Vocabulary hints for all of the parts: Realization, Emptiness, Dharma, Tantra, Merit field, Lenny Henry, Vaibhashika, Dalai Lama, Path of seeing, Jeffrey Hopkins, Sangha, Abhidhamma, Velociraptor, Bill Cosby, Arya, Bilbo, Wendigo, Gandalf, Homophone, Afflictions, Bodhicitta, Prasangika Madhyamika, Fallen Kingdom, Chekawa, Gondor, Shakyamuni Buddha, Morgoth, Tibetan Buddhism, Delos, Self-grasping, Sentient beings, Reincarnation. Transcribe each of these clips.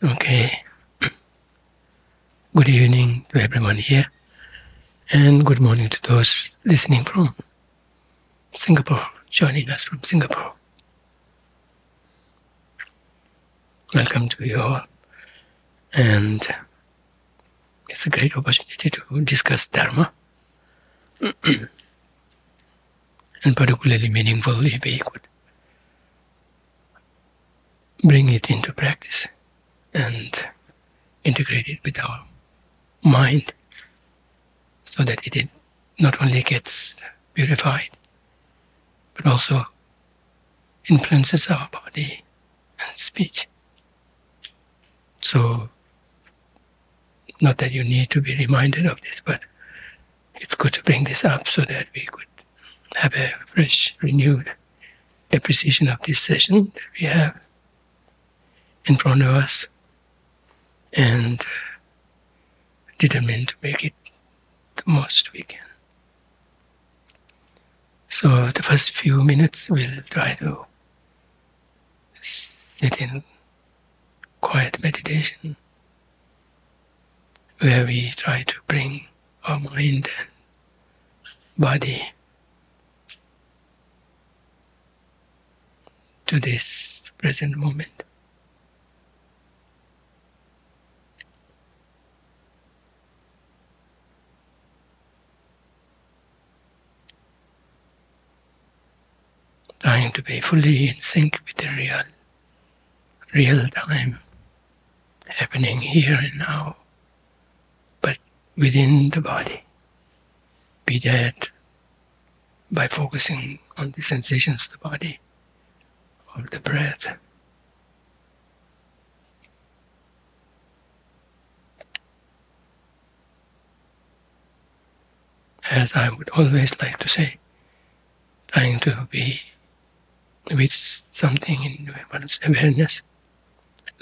Okay, good evening to everyone here and good morning to those listening from Singapore, joining us from Singapore. Welcome to you all, and it's a great opportunity to discuss Dharma and particularly meaningful if we could bring it into practice and integrate it with our mind so that it not only gets purified but also influences our body and speech. So, not that you need to be reminded of this, but it's good to bring this up so that we could have a fresh, renewed appreciation of this session that we have in front of us, and determined to make it the most we can. So the first few minutes we'll try to sit in quiet meditation, where we try to bring our mind and body to this present moment. Trying to be fully in sync with the real time happening here and now, but within the body. Be that by focusing on the sensations of the body, of the breath, as I would always like to say, trying to be with something in one's awareness,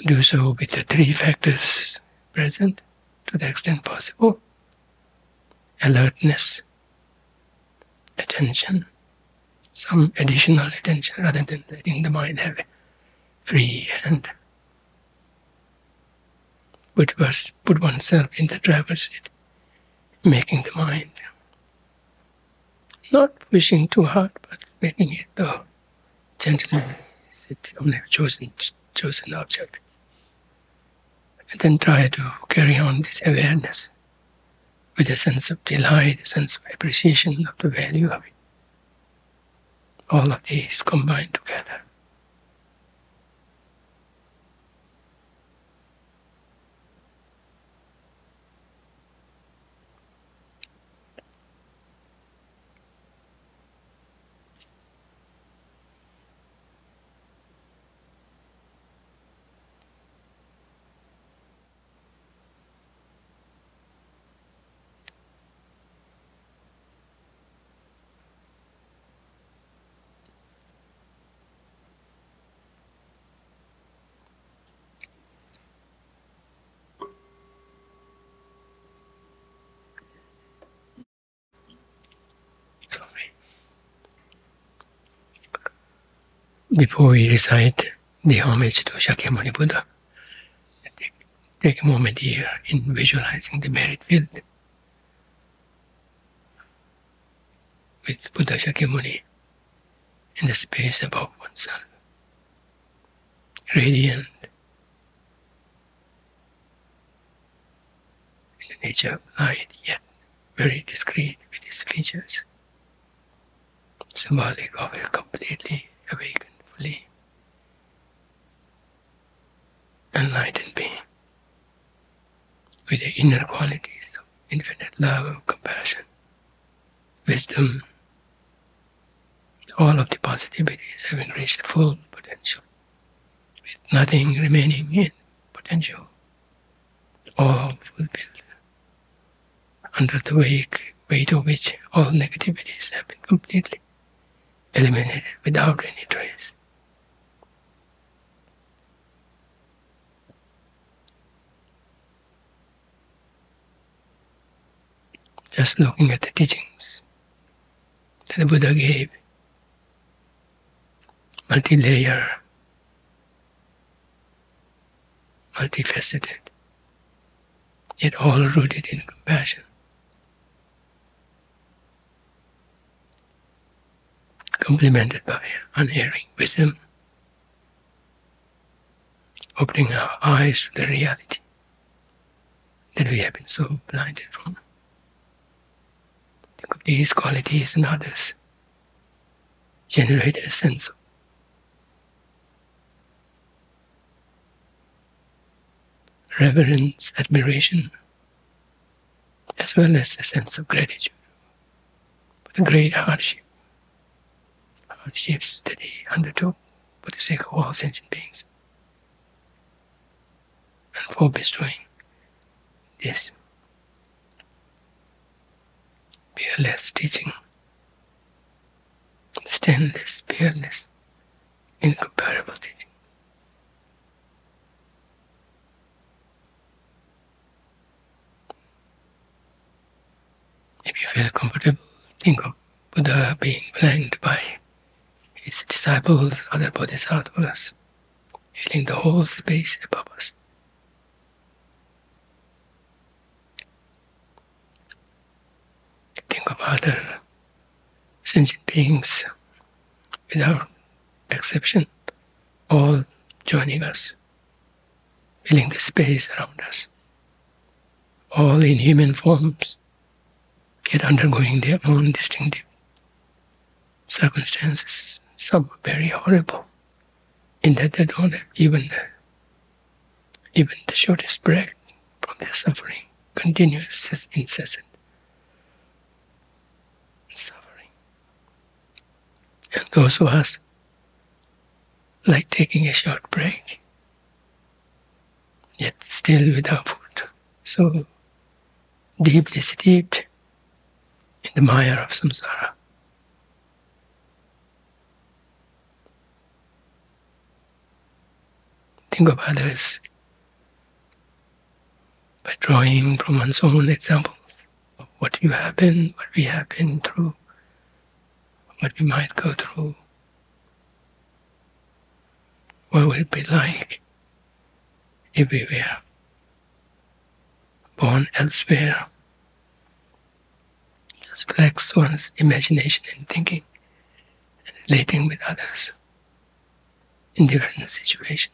do so with the three factors present to the extent possible: alertness, attention, some additional attention rather than letting the mind have a free hand. Put oneself in the driver's seat, making the mind, not pushing too hard, but making it though gently sit on a chosen object, and then try to carry on this awareness with a sense of delight, a sense of appreciation of the value of it. All of these combined together. Before we recite the homage to Shakyamuni Buddha, take a moment here in visualizing the merit field with Buddha Shakyamuni in the space above oneself, radiant in the nature of light, yet very discreet with his features, symbolic of a completely awakened, enlightened being with the inner qualities of infinite love, compassion, wisdom, all of the positivities having reached full potential, with nothing remaining in potential, all fulfilled, under the weight of which all negativities have been completely eliminated without any trace. Just looking at the teachings that the Buddha gave, multi-layer, multifaceted, yet all rooted in compassion. Complemented by unerring wisdom, opening our eyes to the reality that we have been so blinded from. Think of these qualities and others generate a sense of reverence, admiration, as well as a sense of gratitude for the great hardships that he undertook for the sake of all sentient beings, and for bestowing this peerless teaching, stainless, peerless, incomparable teaching. If you feel comfortable, think of Buddha being blanked by his disciples, other bodhisattvas, filling the whole space above us. Think of other sentient beings, without exception, all joining us, filling the space around us, all in human forms, yet undergoing their own distinctive circumstances. Some are very horrible, in that they don't have even the shortest break from their suffering, continuous, incessant suffering. And those of us, like taking a short break, yet still without food, so deeply steeped in the mire of samsara. Think of others by drawing from one's own examples of what you have been, what we have been through, what we might go through, what would it be like if we were born elsewhere. Just flex one's imagination and thinking and relating with others in different situations.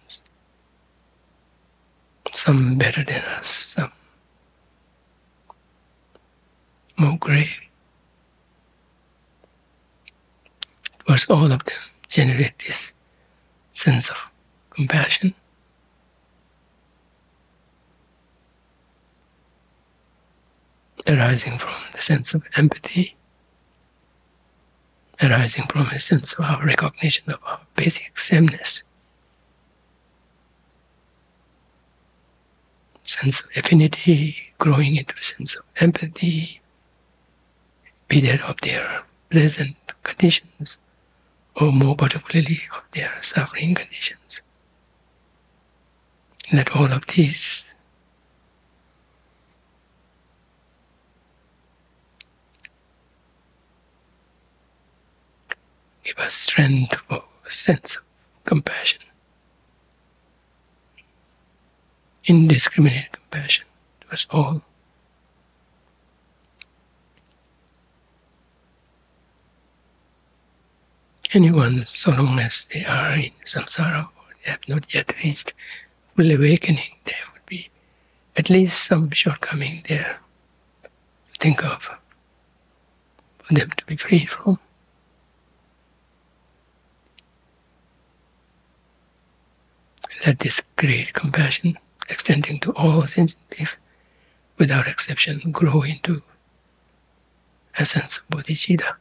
Some better than us, some more grave. Of course, all of them generate this sense of compassion, arising from the sense of empathy, arising from a sense of our recognition of our basic sameness, sense of affinity, growing into a sense of empathy, be that of their pleasant conditions, or more particularly of their suffering conditions. Let all of these give us strength for a sense of compassion, indiscriminate compassion to us all. Anyone, so long as they are in samsara or they have not yet reached full awakening, there would be at least some shortcoming there to think of for them to be free from. Let this great compassion, extending to all sentient beings, without exception, grow into a sense of bodhicitta,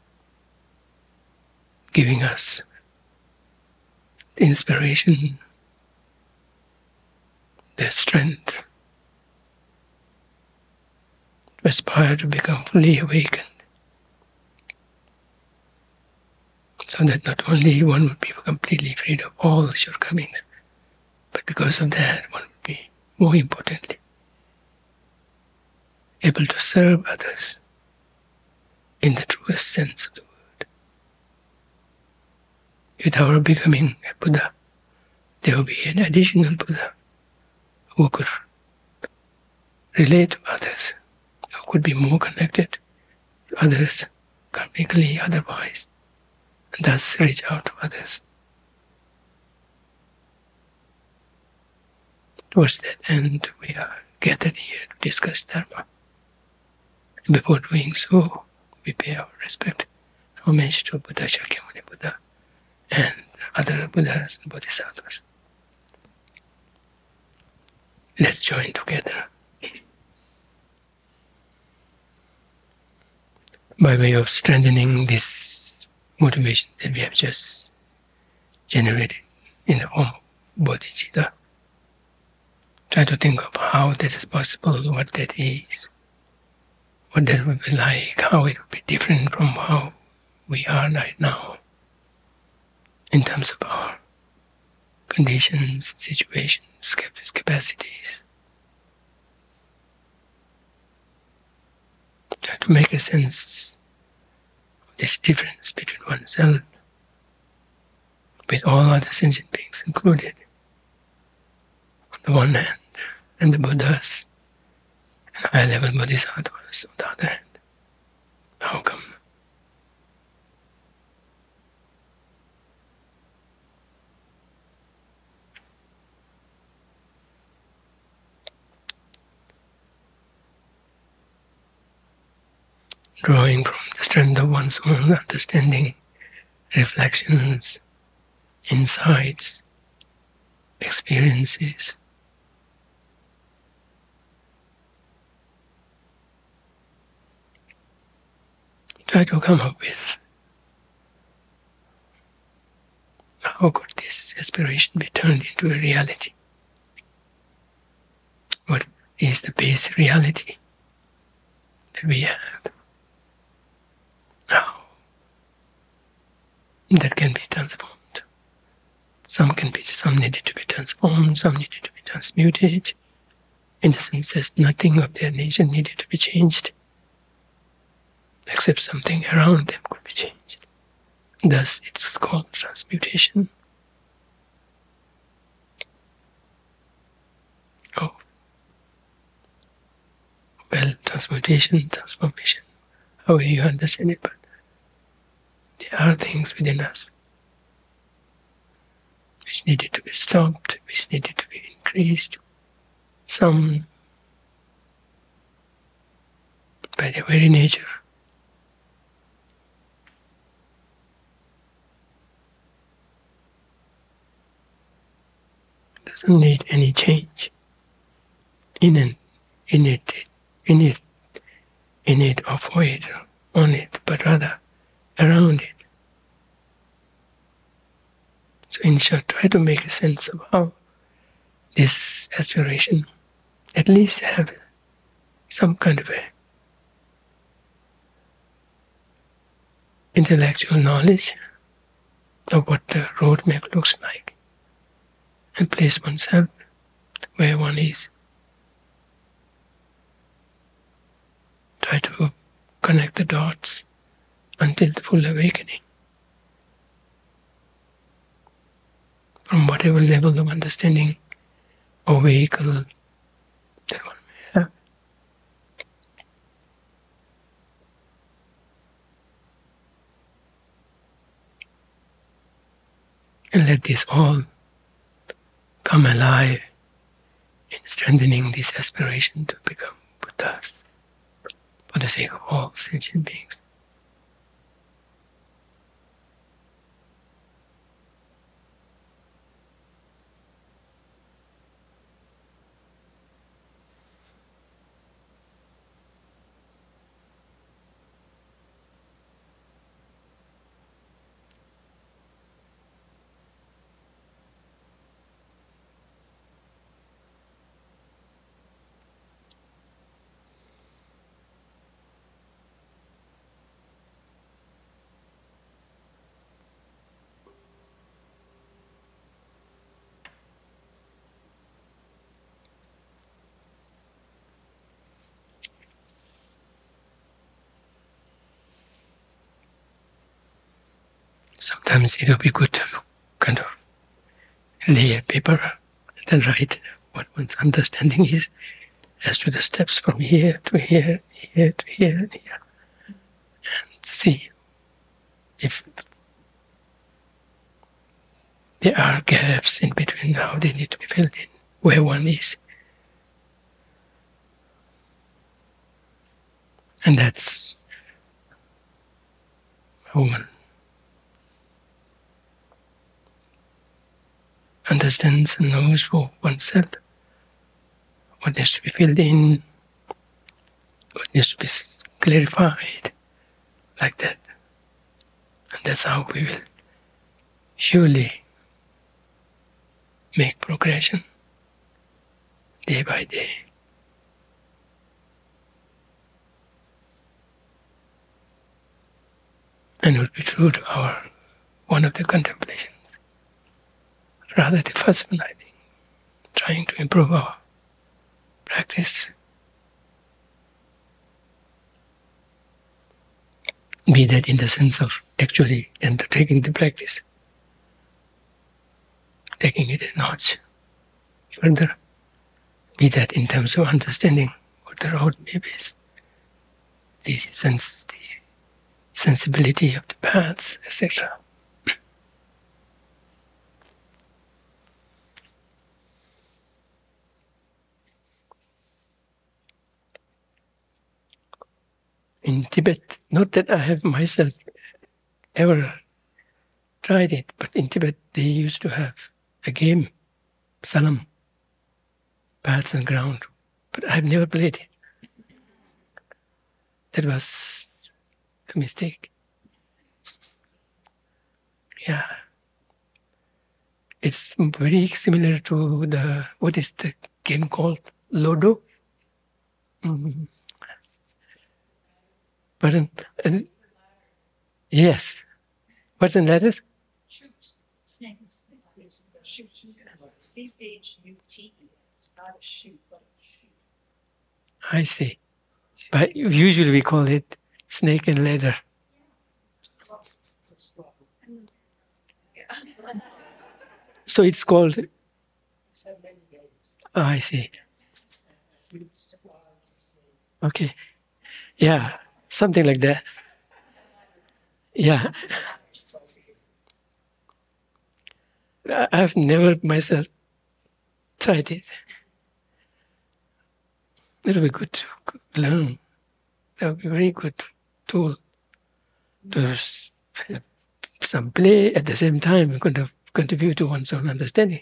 giving us the inspiration, the strength to aspire to become fully awakened, so that not only one would be completely freed of all shortcomings, but because of that, one would be, more importantly, able to serve others in the truest sense of the word. With our becoming a Buddha, there will be an additional Buddha who could relate to others, who could be more connected to others, karmically, otherwise, and thus reach out to others. Towards that end, we are gathered here to discuss Dharma. Before doing so, we pay our respect and homage to Buddha Shakyamuni Buddha and other Buddhas and Bodhisattvas. Let's join together. By way of strengthening this motivation that we have just generated in the form of bodhicitta, try to think of how that is possible, what that is, what that would be like, how it would be different from how we are right now in terms of our conditions, situations, capacities. Try to make a sense of this difference between oneself, with all other sentient beings included, on the one hand, and the Buddhas and high-level bodhisattvas on the other hand. How come? Drawing from the strength of one's own understanding, reflections, insights, experiences, try to come up with how could this aspiration be turned into a reality? What is the base reality that we have now that can be transformed? Some needed to be transformed, some needed to be transmuted, in the sense that nothing of their nature needed to be changed, except something around them could be changed. Thus, it's called transmutation transmutation, transformation, however you understand it, but there are things within us which needed to be stopped, which needed to be increased, some by their very nature doesn't need any change in it or for it or on it, but rather around it. So in short, try to make a sense of how this aspiration at least have some kind of a intellectual knowledge of what the roadmap looks like, and place oneself where one is. Try to connect the dots until the full awakening, from whatever level of understanding or vehicle that one may have. And let this all come alive in strengthening this aspiration to become Buddhas, for the sake of all sentient beings. Sometimes it will be good to kind of lay a paper and then write what one's understanding is as to the steps from here to here, here to here, and here. And see if there are gaps in between now, they need to be filled in where one is. And that's one understands and knows for oneself what needs to be filled in, what needs to be clarified, like that. And that's how we will surely make progression day by day. And it would be true to our one of the contemplations, rather the first one, I think, trying to improve our practice, be that in the sense of actually undertaking the practice, taking it a notch further, be that in terms of understanding what the roadmap is, the sensibility of the paths, etc. In Tibet, not that I have myself ever tried it, but in Tibet they used to have a game, Salam, paths and ground, but I've never played it. That was a mistake. Yeah. It's very similar to the, what is the game called? Lodo? Mm-hmm. But yes. What's in letters? Shoots, snakes, shoot, shoots, I see. But usually we call it snake and ladder. So it's called. Oh, I see. Okay. Yeah, something like that. Yeah. I've never myself tried it. It would be good to learn. That would be very good tool to have some play at the same time and contribute to one's own understanding.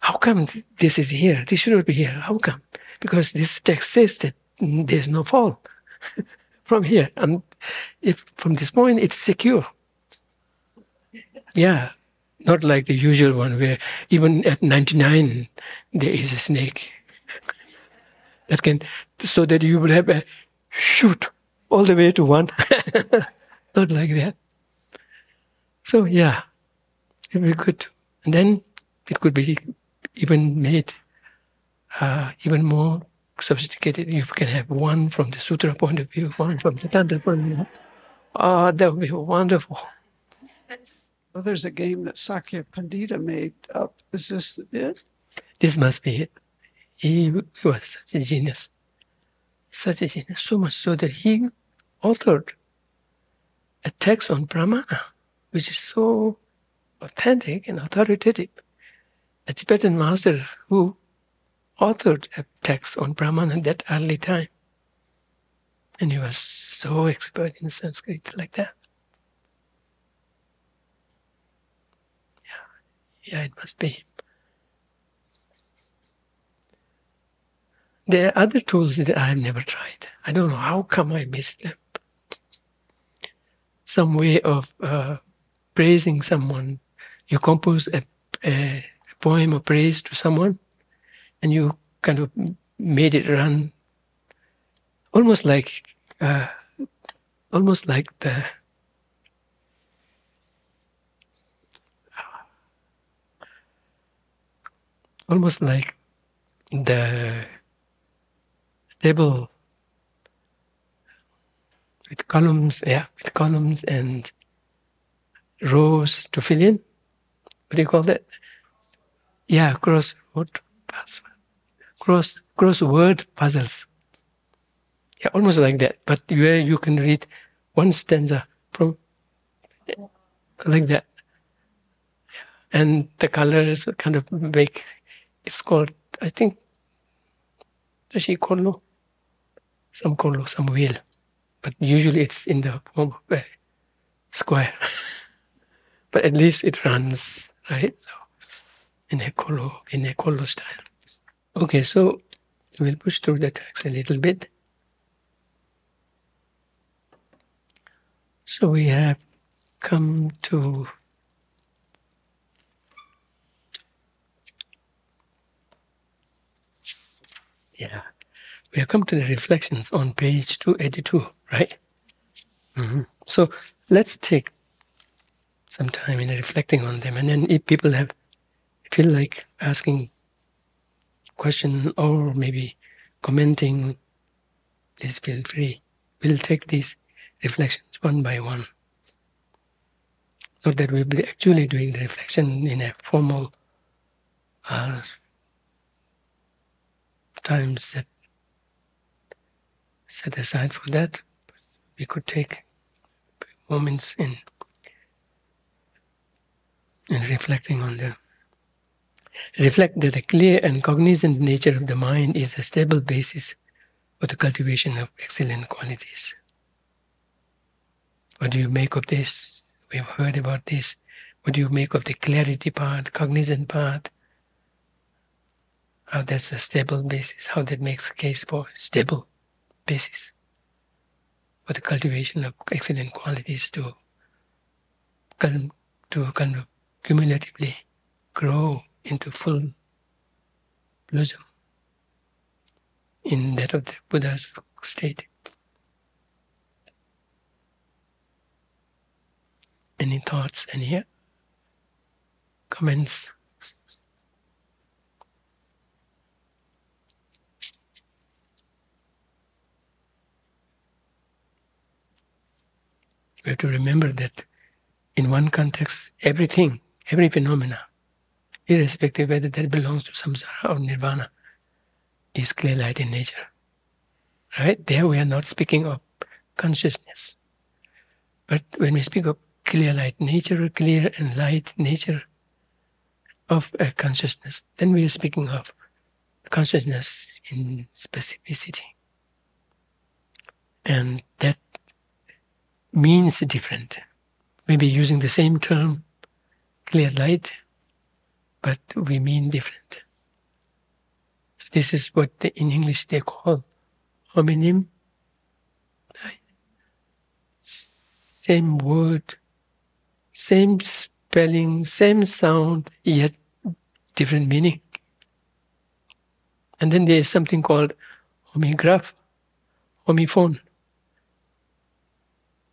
How come this is here? This should not be here. How come? Because this text says that there's no fall from here. And if from this point, it's secure. Yeah, not like the usual one where even at 99, there is a snake. That can, so that you will have a shoot all the way to one. Not like that. So yeah, it would be good. And then it could be even made even more sophisticated. You can have one from the Sutra point of view, one from the Tantra point of view. Oh, that would be wonderful. Well, there's a game that Sakya Pandita made up. Is this it? This must be it. He was such a genius. Such a genius, so much so that he authored a text on Brahmana, which is so authentic and authoritative. A Tibetan master who authored a text on Brahmana at that early time. And he was so expert in Sanskrit like that. Yeah, it must be him. There are other tools that I have never tried. I don't know how come I missed them. Some way of praising someone. You compose a poem of praise to someone and you kind of made it run almost like the table with columns, with columns and rows to fill in. What do you call that? Yeah, crossroad crossword puzzles. Yeah, almost like that, but where you can read one stanza from like that. And the colors kind of make, it's called, I think, Tashi Kollo, some Kollo, some wheel. But usually it's in the form of a square. But at least it runs, right? So, in a Kollo style. Okay, so we'll push through the text a little bit. So we have come to we have come to the reflections on page 282, right? Mm-hmm. So let's take some time in reflecting on them, and then if people have feel like asking question or maybe commenting, please feel free. We'll take these reflections one by one, so that we'll be actually doing the reflection in a formal time set aside for that. We could take moments in reflecting on them. Reflect that the clear and cognizant nature of the mind is a stable basis for the cultivation of excellent qualities. What do you make of this? We've heard about this. What do you make of the clarity part, cognizant part? How that's a stable basis, how that makes a case for stable basis for the cultivation of excellent qualities to kind of cumulatively grow into full blossom in that of the Buddha's state. Any thoughts, any comments? We have to remember that in one context, everything, every phenomena, irrespective whether that belongs to samsara or nirvana, is clear light in nature. Right? There we are not speaking of consciousness. But when we speak of clear light nature, clear and light nature of a consciousness, then we are speaking of consciousness in specificity. And that means different. Maybe using the same term, clear light, but we mean different. So this is what in English they call homonym. Same word, same spelling, same sound, yet different meaning. And then there is something called homograph, homophone.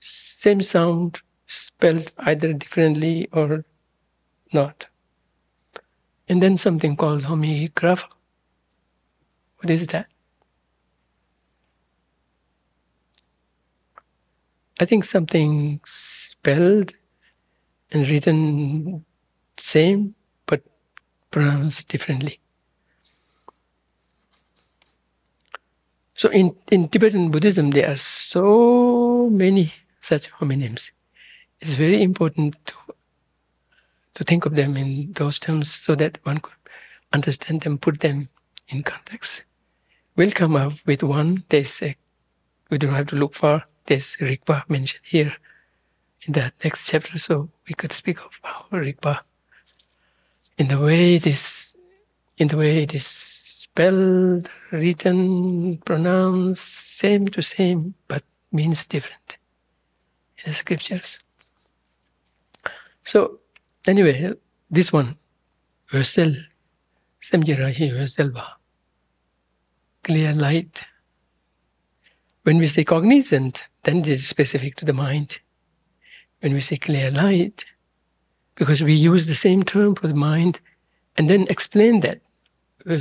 Same sound, spelled either differently or not. And then something called homograph. What is that? I think something spelled and written same, but pronounced differently. So in Tibetan Buddhism, there are so many such homonyms. It's very important to think of them in those terms so that one could understand them, put them in context. We'll come up with one. We don't have to look far. There's Rigpa mentioned here in the next chapter, so we could speak of how Rigpa, in the way it is spelled, written, pronounced, same to same, but means different in the scriptures. So anyway, this one, Vesel, Samjirahi Veselva, clear light. When we say cognizant, then it is specific to the mind. When we say clear light, because we use the same term for the mind and then explain that, and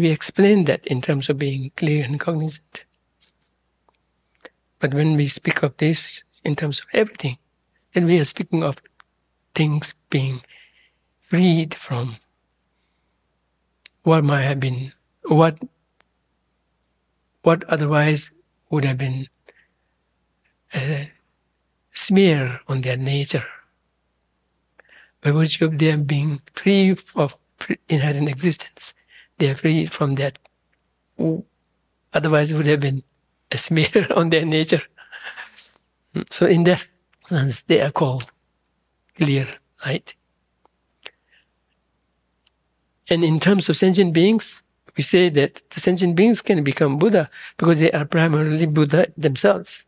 we explain that in terms of being clear and cognizant. But when we speak of this in terms of everything, then we are speaking of things being freed from what might have been, what otherwise would have been a smear on their nature. By virtue of their being free of inherent existence, they are free from that. Otherwise, it would have been a smear on their nature. So, in that sense, they are called clear light. And in terms of sentient beings, we say that the sentient beings can become Buddha because they are primarily Buddha themselves.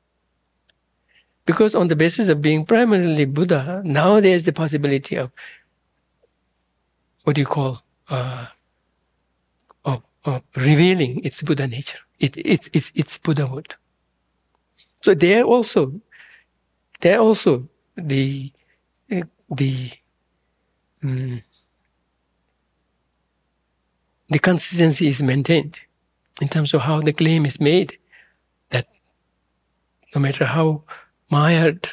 Because on the basis of being primarily Buddha, now there is the possibility of what you call of revealing its Buddha nature, its Buddhahood. So they are also the consistency is maintained in terms of how the claim is made that no matter how mired,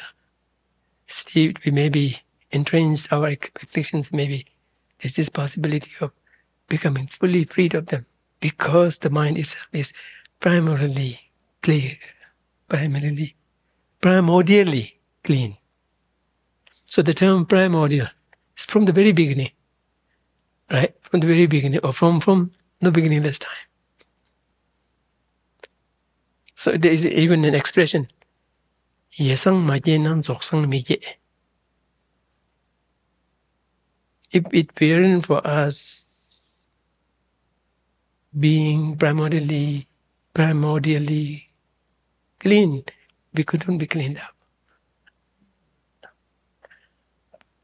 steeped we may be, entrenched our afflictions may be, there's this possibility of becoming fully freed of them because the mind itself is primarily clear, primordially clean. So the term primordial is from the very beginning, right? From the very beginning, or from no beginningless time. So there is even an expression, Yesang Majenan Zoksang Mije. If it weren't for us being primordially clean, we couldn't be cleaned up.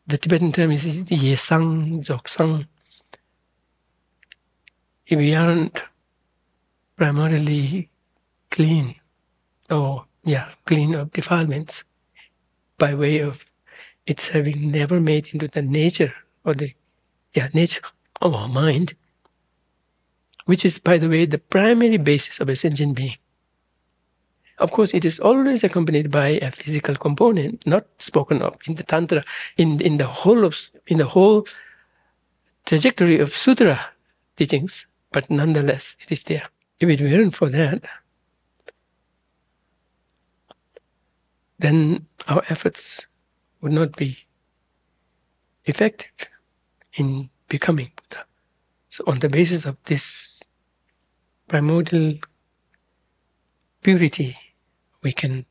The Tibetan term is Yesang Zoksang. If we aren't primarily clean, clean of defilements, by way of its having never made into the nature or the nature of our mind, which is, by the way, the primary basis of a sentient being. Of course, it is always accompanied by a physical component, not spoken of in the Tantra, in the whole trajectory of Sutra teachings, but nonetheless, it is there. If it weren't for that, then our efforts would not be effective in becoming Buddha. So on the basis of this primordial purity, we can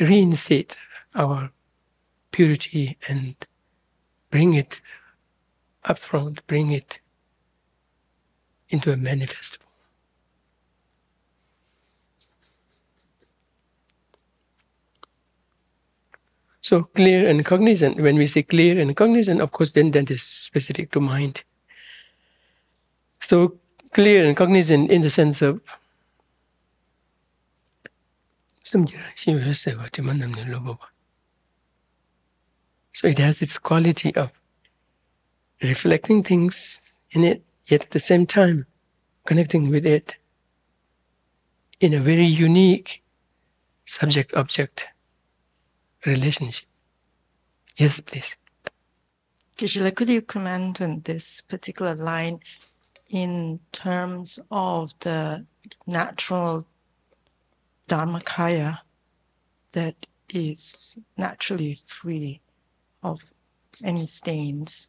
reinstate our purity and bring it up front, bring it into a manifest form. So clear and cognizant, when we say clear and cognizant, of course, then that is specific to mind. So clear and cognizant in the sense of so it has its quality of reflecting things in it, yet at the same time connecting with it in a very unique subject-object relationship. Yes, please. Kishila, could you comment on this particular line in terms of the natural Dharmakaya that is naturally free of any stains?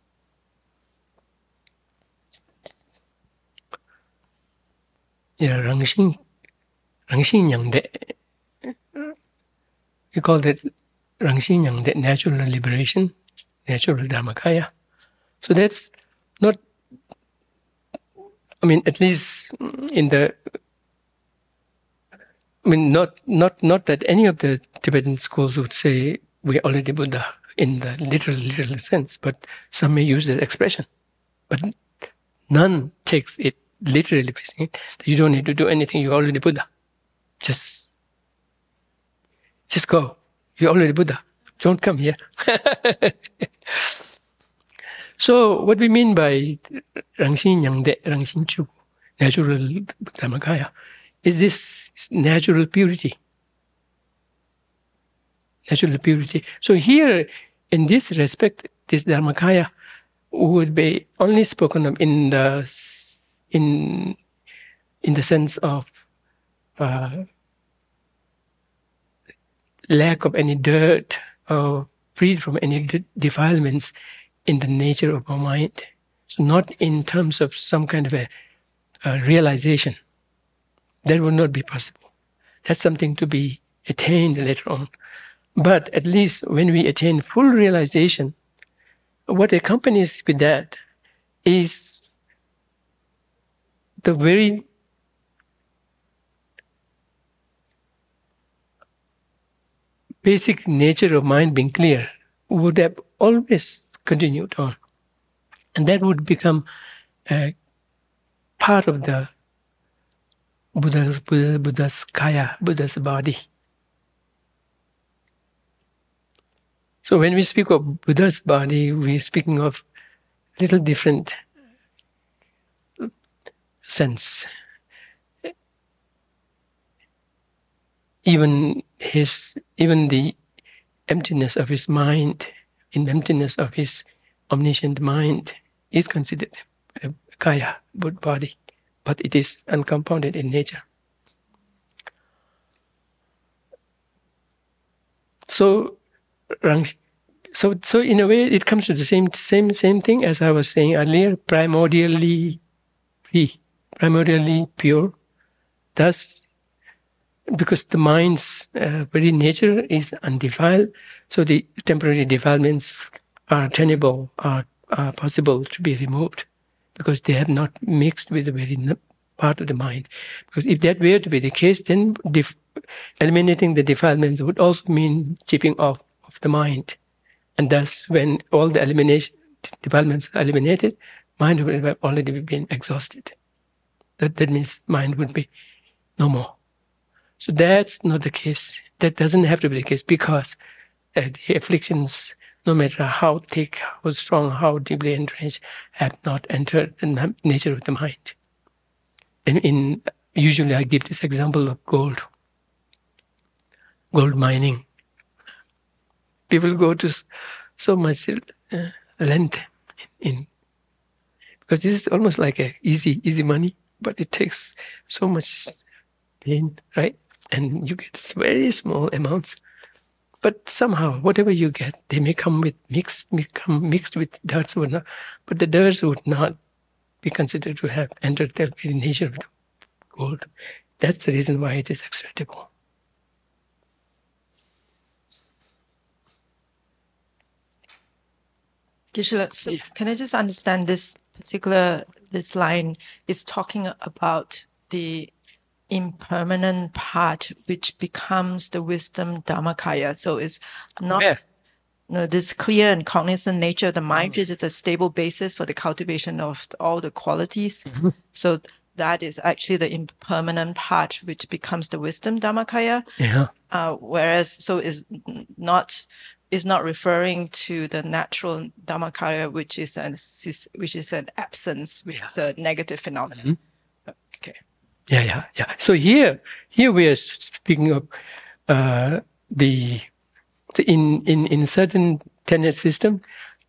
Yeah, Rangshin Yangde. You call that Rangshin Yangde natural liberation, natural Dharmakaya. So that's not, at least in the, not that any of the Tibetan schools would say we're already Buddha in the literal sense, but some may use that expression. But none takes it literally by saying that you don't need to do anything, you're already Buddha. Just go. You're already Buddha. Don't come here. So what we mean by Rangshin Yangde, Rangshin Chu, natural Dharmakaya, is this natural purity. natural purity. So here, in this respect, this Dharmakaya would be only spoken of in the sense of lack of any dirt or free from any defilements in the nature of our mind. So not in terms of some kind of a realization. That would not be possible. That's something to be attained later on. But at least when we attain full realization, what accompanies with that is the very basic nature of mind being clear would have always continued on. And that would become part of the Buddha's kaya, Buddha's body. So when we speak of Buddha's body, we're speaking of a little different sense. Even the emptiness of his mind, in the emptiness of his omniscient mind, is considered a kaya, Buddha body, but it is uncompounded in nature. So in a way, it comes to the same thing as I was saying earlier: primordially free, primordially pure. Thus, because the mind's very nature is undefiled, so the temporary defilements are attainable, are possible to be removed, because they have not mixed with the very part of the mind. Because if that were to be the case, then eliminating the defilements would also mean chipping off of the mind. And thus, when all the defilements are eliminated, mind would have already been exhausted. That means mind would be no more. So that's not the case. That doesn't have to be the case, because the afflictions, no matter how thick, how strong, how deeply entrenched, have not entered the nature of the mind. And usually I give this example of gold mining. People go to so much length because this is almost like a easy money, but it takes so much pain, right? And you get very small amounts. But somehow, whatever you get, they may come with mixed with dirts or not, but the dirts would not be considered to have entered the very nature of the gold. That's the reason why it is acceptable. Geshe-la, so yeah. Can I just understand this particular line? It's talking about the impermanent part, which becomes the wisdom Dharmakaya. So it's not this clear and cognizant nature of the mind, which is a stable basis for the cultivation of all the qualities. Mm-hmm. So that is actually the impermanent part, which becomes the wisdom Dharmakaya. Yeah. Whereas, so it's not referring to the natural Dharmakaya, which is an absence, which is a negative phenomenon. Mm-hmm. Yeah. So here we are speaking of in certain tenet system,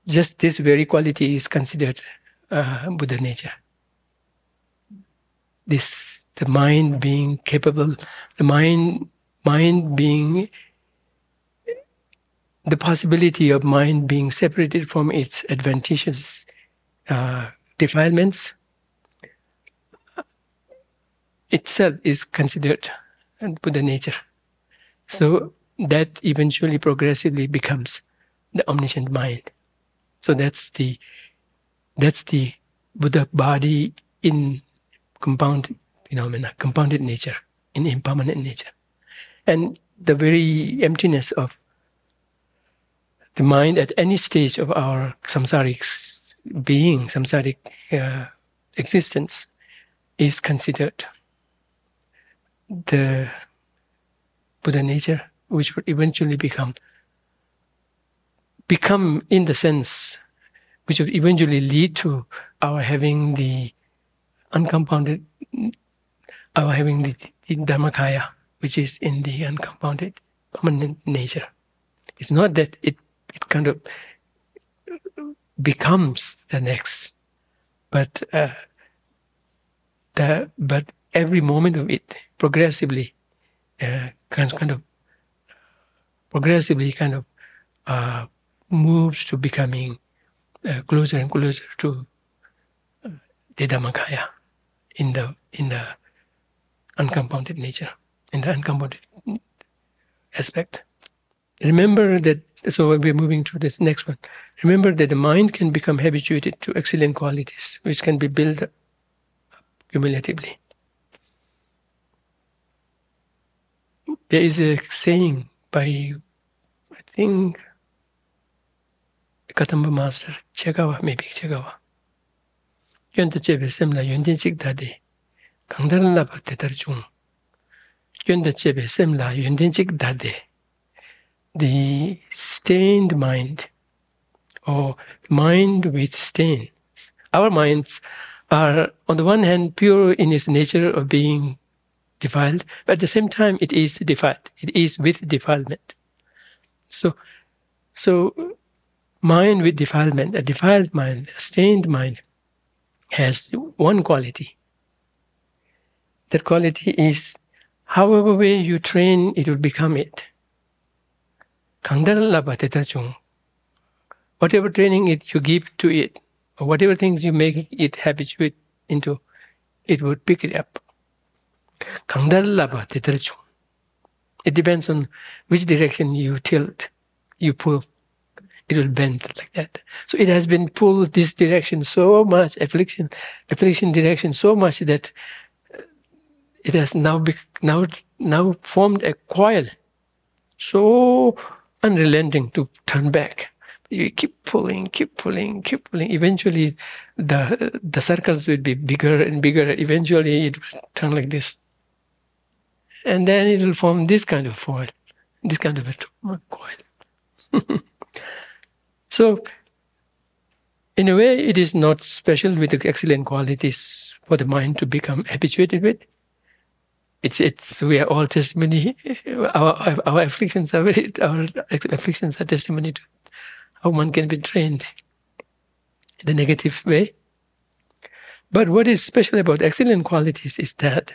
just this very quality is considered Buddha nature. The mind being capable, the mind being the possibility of mind being separated from its adventitious defilements. Itself is considered Buddha nature. So that eventually progressively becomes the omniscient mind. So that's the Buddha body in compounded phenomena, compounded nature, in impermanent nature. And the very emptiness of the mind at any stage of our samsaric being, samsaric existence, is considered the Buddha nature, which would eventually become in the sense, which would eventually lead to our having the uncompounded, the Dharmakaya, which is in the uncompounded permanent nature, It's not that it kind of becomes the next, but every moment of it progressively moves to becoming closer and closer to the Dharmakaya in the uncompounded nature, in the uncompounded aspect. Remember that, so we're moving to this next one. Remember that the mind can become habituated to excellent qualities which can be built up cumulatively. There is a saying by, I think, Katamba master, Chekawa, maybe Chekawa. The stained mind, or mind with stains. Our minds are, on the one hand, pure in its nature of being defiled, but at the same time, it is defiled. It is with defilement. So mind with defilement, a defiled mind, a stained mind, has one quality. That quality is, however way you train, it will become it. Whatever training you give to it, or whatever things you make it habituate into, it would pick it up. It depends on which direction you tilt, you pull. It will bend like that. So it has been pulled this direction so much, affliction direction so much, that it has now formed a coil so unrelenting to turn back. You keep pulling. Eventually, the circles will be bigger and bigger. Eventually, it will turn like this. And then it will form this kind of foil, this kind of a coil. So, in a way, it is not special with the excellent qualities for the mind to become habituated with. We are all testimony. Our afflictions are testimony to how one can be trained in the negative way. But what is special about excellent qualities is that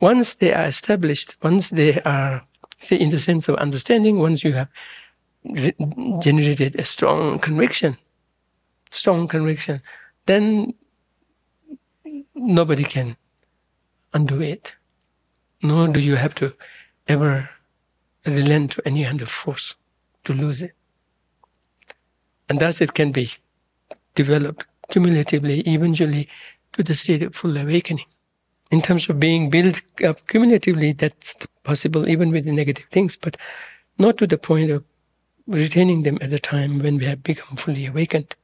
once they are established, once they are, say, in the sense of understanding, once you have generated a strong conviction, then nobody can undo it, nor do you have to ever relent to any kind of force to lose it. And thus it can be developed cumulatively, eventually, to the state of full awakening. In terms of being built up cumulatively, that's possible even with the negative things, but not to the point of retaining them at the time when we have become fully awakened.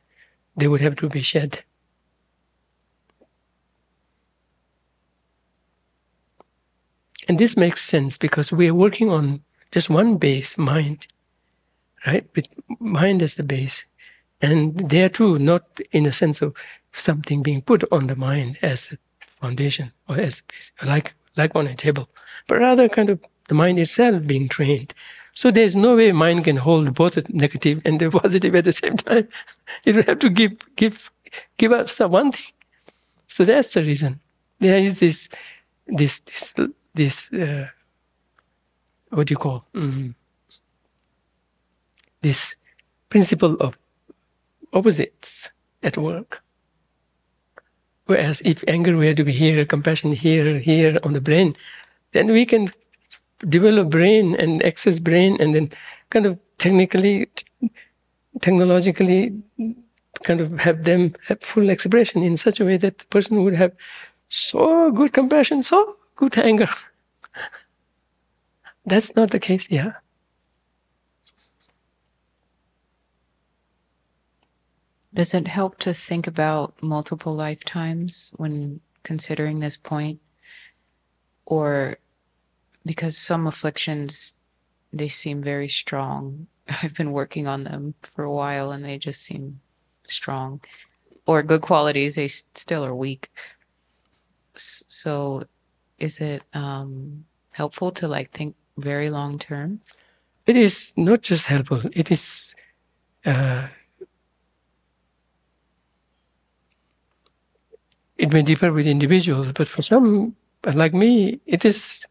They would have to be shed. And this makes sense because we are working on just one base, mind, right? With mind as the base. And there too, not in a sense of something being put on the mind as a foundation or as a base, like on a table, but rather kind of the mind itself being trained. So there's no way mind can hold both the negative and the positive at the same time. It will have to give up some one thing. So that's the reason. There is this what do you call, this principle of opposites at work. Whereas if anger were to be here, compassion here on the brain, then we can develop brain and access brain and then kind of technologically kind of have them have full expression in such a way that the person would have so good compassion, so good anger. That's not the case, yeah. Does it help to think about multiple lifetimes when considering this point? Or because some afflictions, they seem very strong. I've been working on them for a while and they just seem strong. Or good qualities, they still are weak. So is it helpful to think very long term? It is not just helpful, it is it may differ with individuals, but for some, like me, it is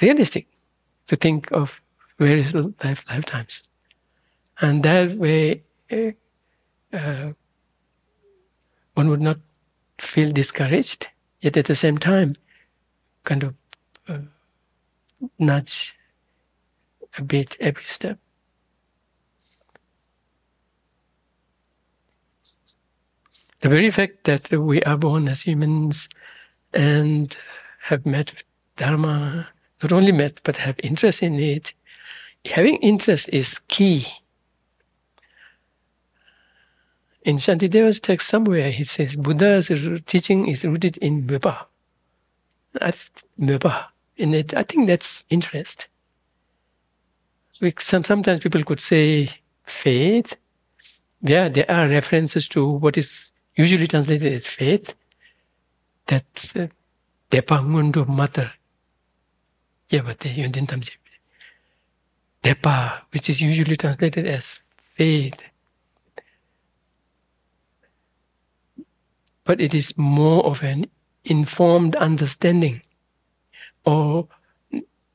realistic to think of various lifetimes. And that way, one would not feel discouraged, yet at the same time, kind of nudge a bit every step. The very fact that we are born as humans and have met with Dharma, not only met, but have interest in it. Having interest is key. In Shantideva's text somewhere, he says, Buddha's teaching is rooted in Vipa. In it, I think that's interest. Sometimes people could say faith. Yeah, there are references to what is usually translated as faith. That's Depangundu Mata. Depa, which is usually translated as faith. But it is more of an informed understanding or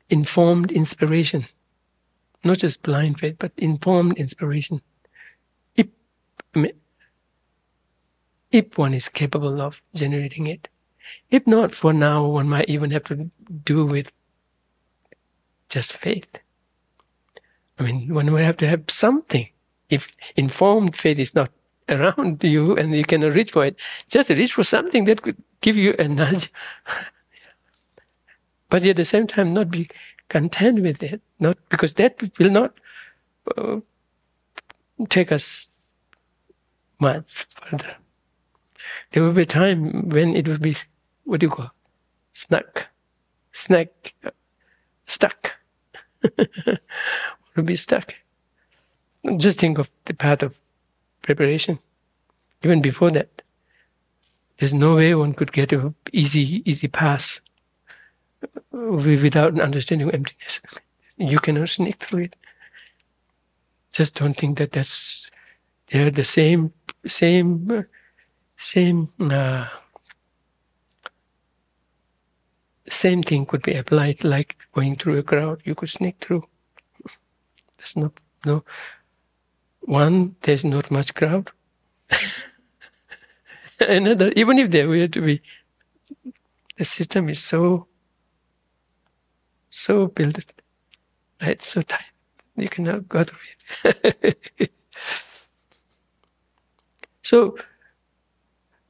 informed inspiration. Not just blind faith, but informed inspiration. If one is capable of generating it. If not, for now, one might even have to do with just faith. I mean, one will have to have something. If informed faith is not around you and you cannot reach for it, just reach for something that could give you a nudge. But at the same time, not be content with it, not because that will not take us much further. There will be a time when it will be, what do you call, stuck. Will be stuck. Just think of the path of preparation. Even before that, there's no way one could get an easy pass without an understanding of emptiness. You cannot sneak through it. Just don't think that they're the same thing could be applied like going through a crowd. You could sneak through. There's no one. There's not much crowd. Another, even if there were to be, the system is so built, right? So tight, you cannot go through it. So,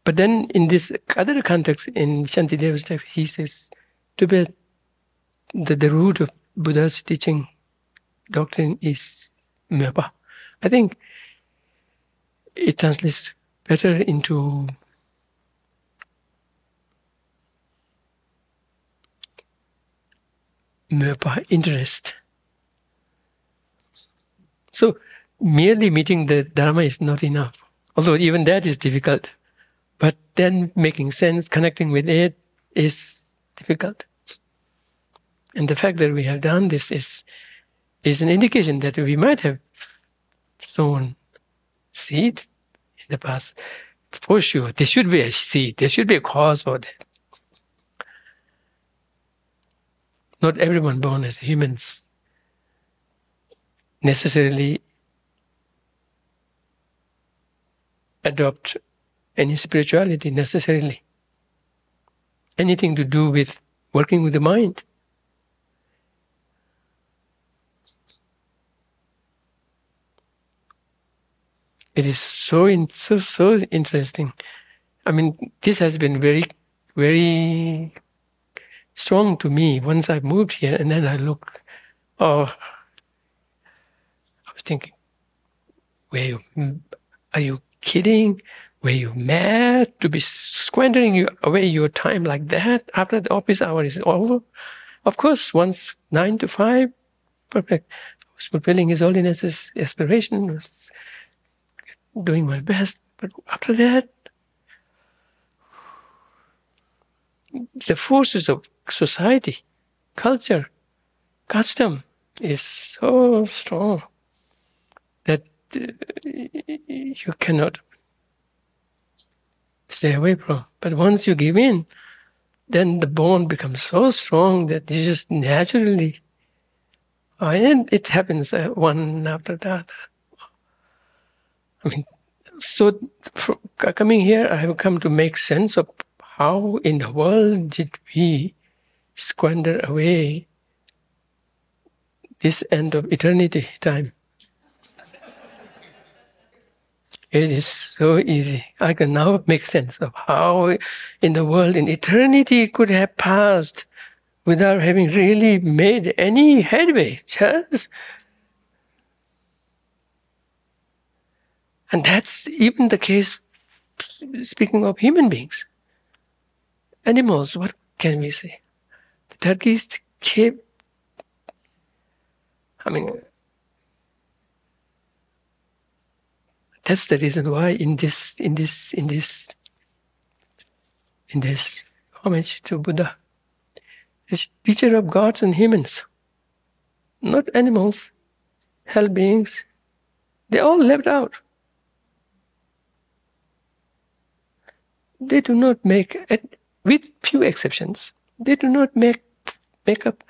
but then in this other context, in Shantideva's text, he says, Tibet, the root of Buddha's teaching doctrine is Myopa. I think it translates better into Myopa, interest. So, merely meeting the Dharma is not enough. Although even that is difficult, but then making sense, connecting with it is difficult. And the fact that we have done this is an indication that we might have sown seed in the past. For sure, there should be a seed, there should be a cause for that. Not everyone born as humans necessarily adopt any spirituality necessarily. Anything to do with working with the mind. It is so interesting. I mean, this has been very, very strong to me once I moved here, and then I look, I was thinking, are you kidding? Were you mad to be squandering away your time like that after the office hour is over? Of course, once 9 to 5, perfect. I was fulfilling His Holiness's aspiration, was doing my best. But after that, the forces of society, culture, custom, is so strong that you cannot stay away from. But once you give in, then the bond becomes so strong that you just naturally, and it happens one after the other. I mean, so coming here, I have come to make sense of how in the world did we squander away this end of eternity time. It is so easy. I can now make sense of how in the world, in eternity, could have passed without having really made any headway. Just. And that's even the case, speaking of human beings. Animals, what can we say? The turkeys keep, I mean, that's the reason why in this homage to Buddha, it's teacher of gods and humans, not animals, hell beings, they all left out. They do not make, with few exceptions, they do not make up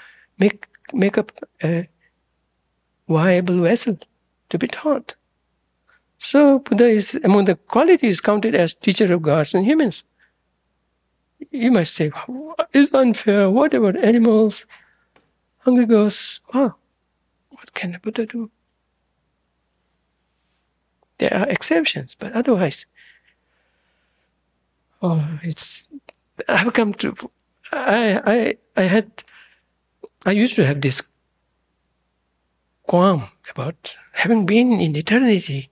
a viable vessel to be taught. So Buddha is among the qualities counted as teacher of gods and humans. You might say, it's unfair, what about animals, hungry ghosts? Wow, what can a Buddha do? There are exceptions, but otherwise, oh, it's, I've come to, I used to have this qualm about having been in eternity.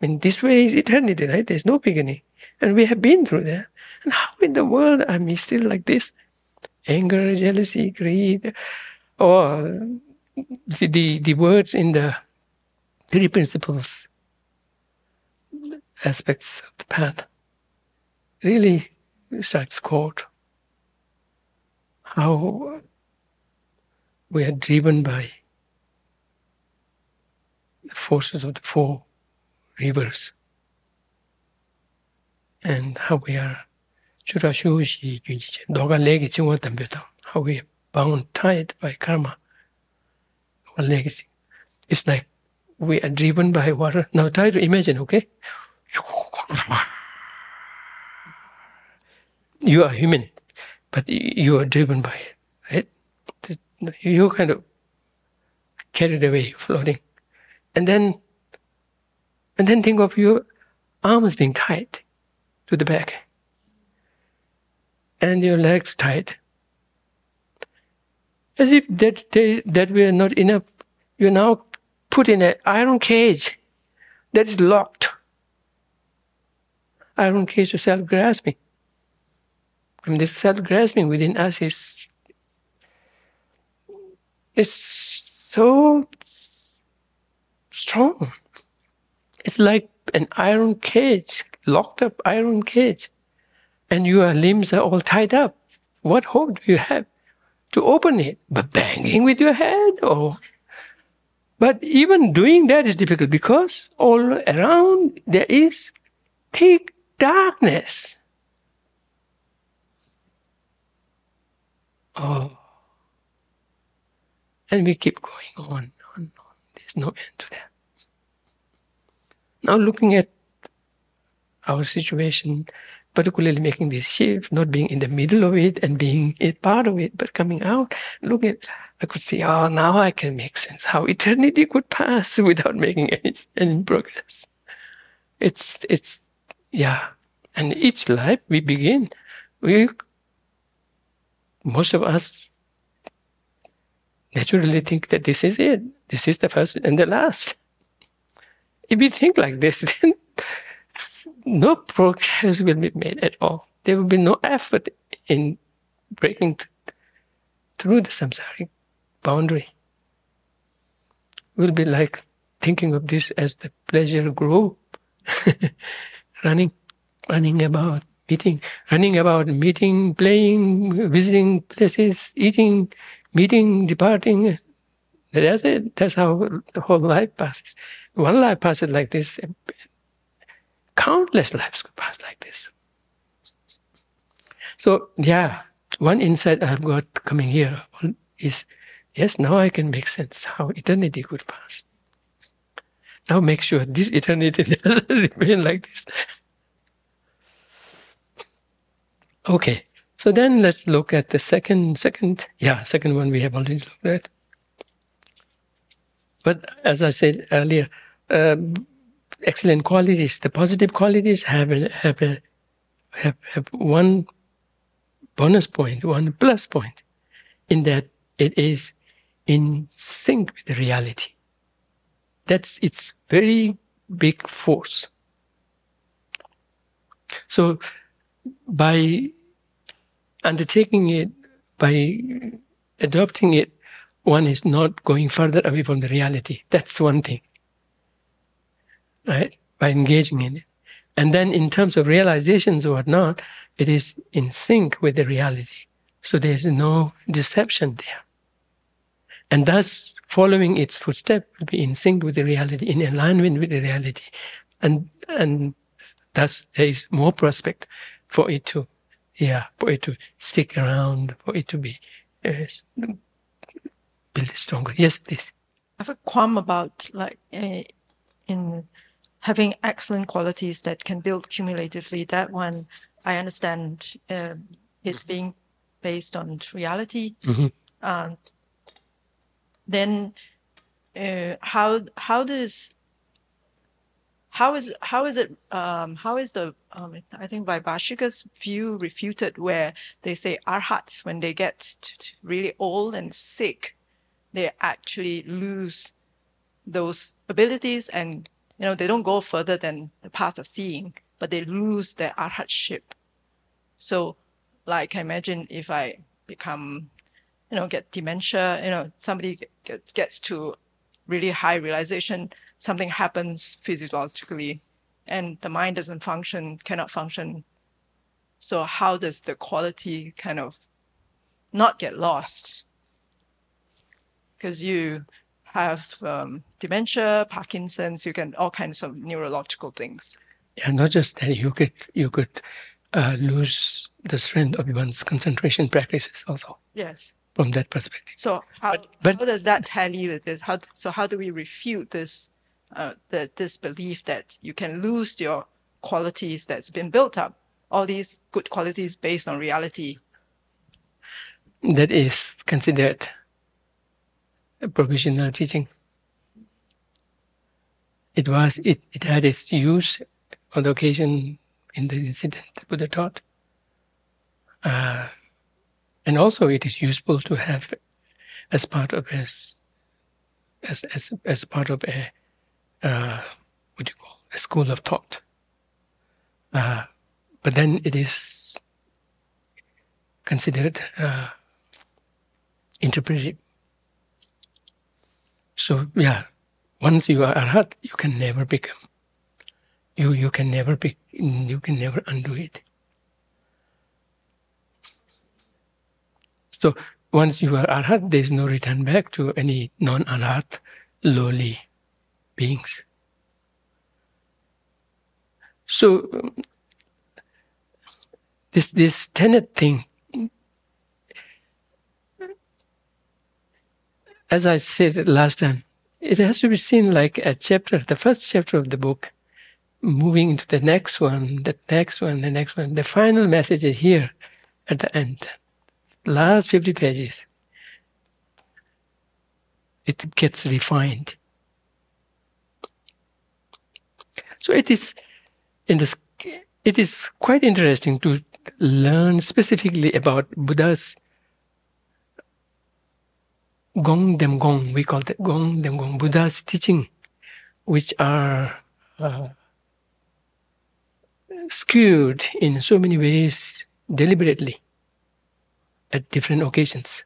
I mean, this way is eternity, right? There's no beginning. And we have been through that. And how in the world am I still like this? Anger, jealousy, greed, or the words in the three principles aspects of the path really strikes chord. How we are driven by the forces of the four rivers, and how we are bound, tied by karma. It's like we are driven by water. Now try to imagine, okay? You are human, but you are driven by it, right? You're kind of carried away, floating. And then think of your arms being tied to the back and your legs tied. As if that were not enough, you're now put in an iron cage that is locked. Iron cage of self-grasping. And this self-grasping within us is, it's so strong. It's like an iron cage, locked up iron cage, and your limbs are all tied up. What hope do you have to open it? But banging with your head? Or, but even doing that is difficult because all around there is thick darkness. Oh. And we keep going on. There's no end to that. Now looking at our situation, particularly making this shift, not being in the middle of it and being a part of it, but coming out, looking at, I could see, oh, now I can make sense how eternity could pass without making any progress. It's, yeah. And each life we begin, most of us naturally think that this is it. This is the first and the last. If we think like this, then no progress will be made at all. There will be no effort in breaking through the samsaric boundary. It will be like thinking of this as the pleasure group, running about, meeting, playing, visiting places, eating, meeting, departing. That's it. That's how the whole life passes. One life passes like this, and countless lives could pass like this. So, yeah, one insight I've got coming here is, yes, now I can make sense how eternity could pass. Now make sure this eternity doesn't remain like this. Okay, so then let's look at the second one we have already looked at. But as I said earlier, excellent qualities, the positive qualities have one bonus point, one plus point, in that it is in sync with reality. That's its very big force. So by undertaking it, by adopting it, one is not going further away from the reality. That's one thing, right? By engaging in it. And then in terms of realizations or not, it is in sync with the reality. So there is no deception there. And thus, following its footstep will be in sync with the reality, in alignment with the reality. And thus, there is more prospect for it to, for it to stick around, for it to be... build it stronger. Yes, please. I have a qualm about in having excellent qualities that can build cumulatively. That one, I understand it being based on reality. Mm-hmm. Then how is I think Vaibhashika's view refuted, where they say Arhats, when they get really old and sick, they actually lose those abilities, and they don't go further than the path of seeing, but they lose their arhatship. So, I imagine if I become, get dementia, somebody gets to really high realization, something happens physiologically, and the mind doesn't function, cannot function. So how does the quality kind of not get lost? Because you have dementia, Parkinson's, you can all kinds of neurological things. Yeah, not just that. You could lose the strength of one's concentration practices also. Yes. From that perspective. So how does that tally with this? So how do we refute this this belief that you can lose your qualities that's been built up, all these good qualities based on reality? That is considered provisional teaching. It had its use on the occasion in the incident that Buddha taught, and also it is useful to have as part of a school of thought. But then it is considered interpretive. So yeah, once you are Arhat, you can never become. You can never undo it. So once you are Arhat, there is no return back to any non-Arhat, lowly beings. So this tenet thing, as I said last time, it has to be seen like a chapter, the first chapter of the book, moving into the next one, the next one, the next one. The final message is here at the end, last 50 pages. It gets refined. So it is quite interesting to learn specifically about Buddha's Gong Dem Gong, we call that Gong Dem Gong, Buddha's teaching, which are skewed in so many ways deliberately at different occasions.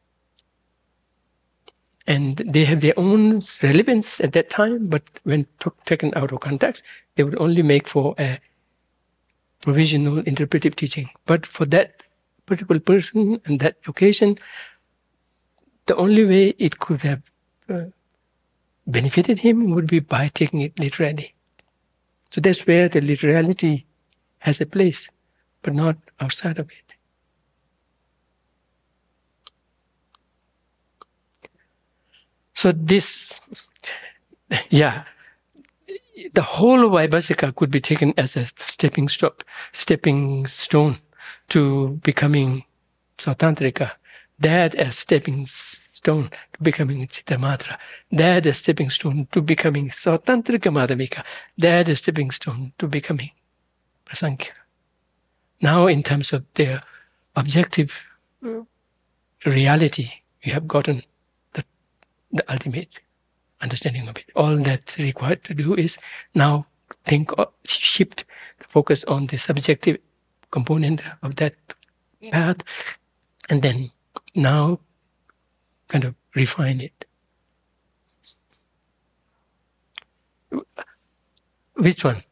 And they have their own relevance at that time, but when taken out of context, they would only make for a provisional interpretive teaching. But for that particular person and that occasion, the only way it could have benefited him would be by taking it literally. So that's where the literality has a place, but not outside of it. So this, the whole of Vaibhashika could be taken as a stepping stone to becoming Sautrāntika, that a stepping stone to becoming Cittamātra, that a stepping stone to becoming Prasangika Madhyamika, that a stepping stone to becoming Prasangika. Now in terms of their objective reality, you have gotten the ultimate understanding of it. All that's required to do is now think or shift the focus on the subjective component of that path, and then now kind of refine it. Which one?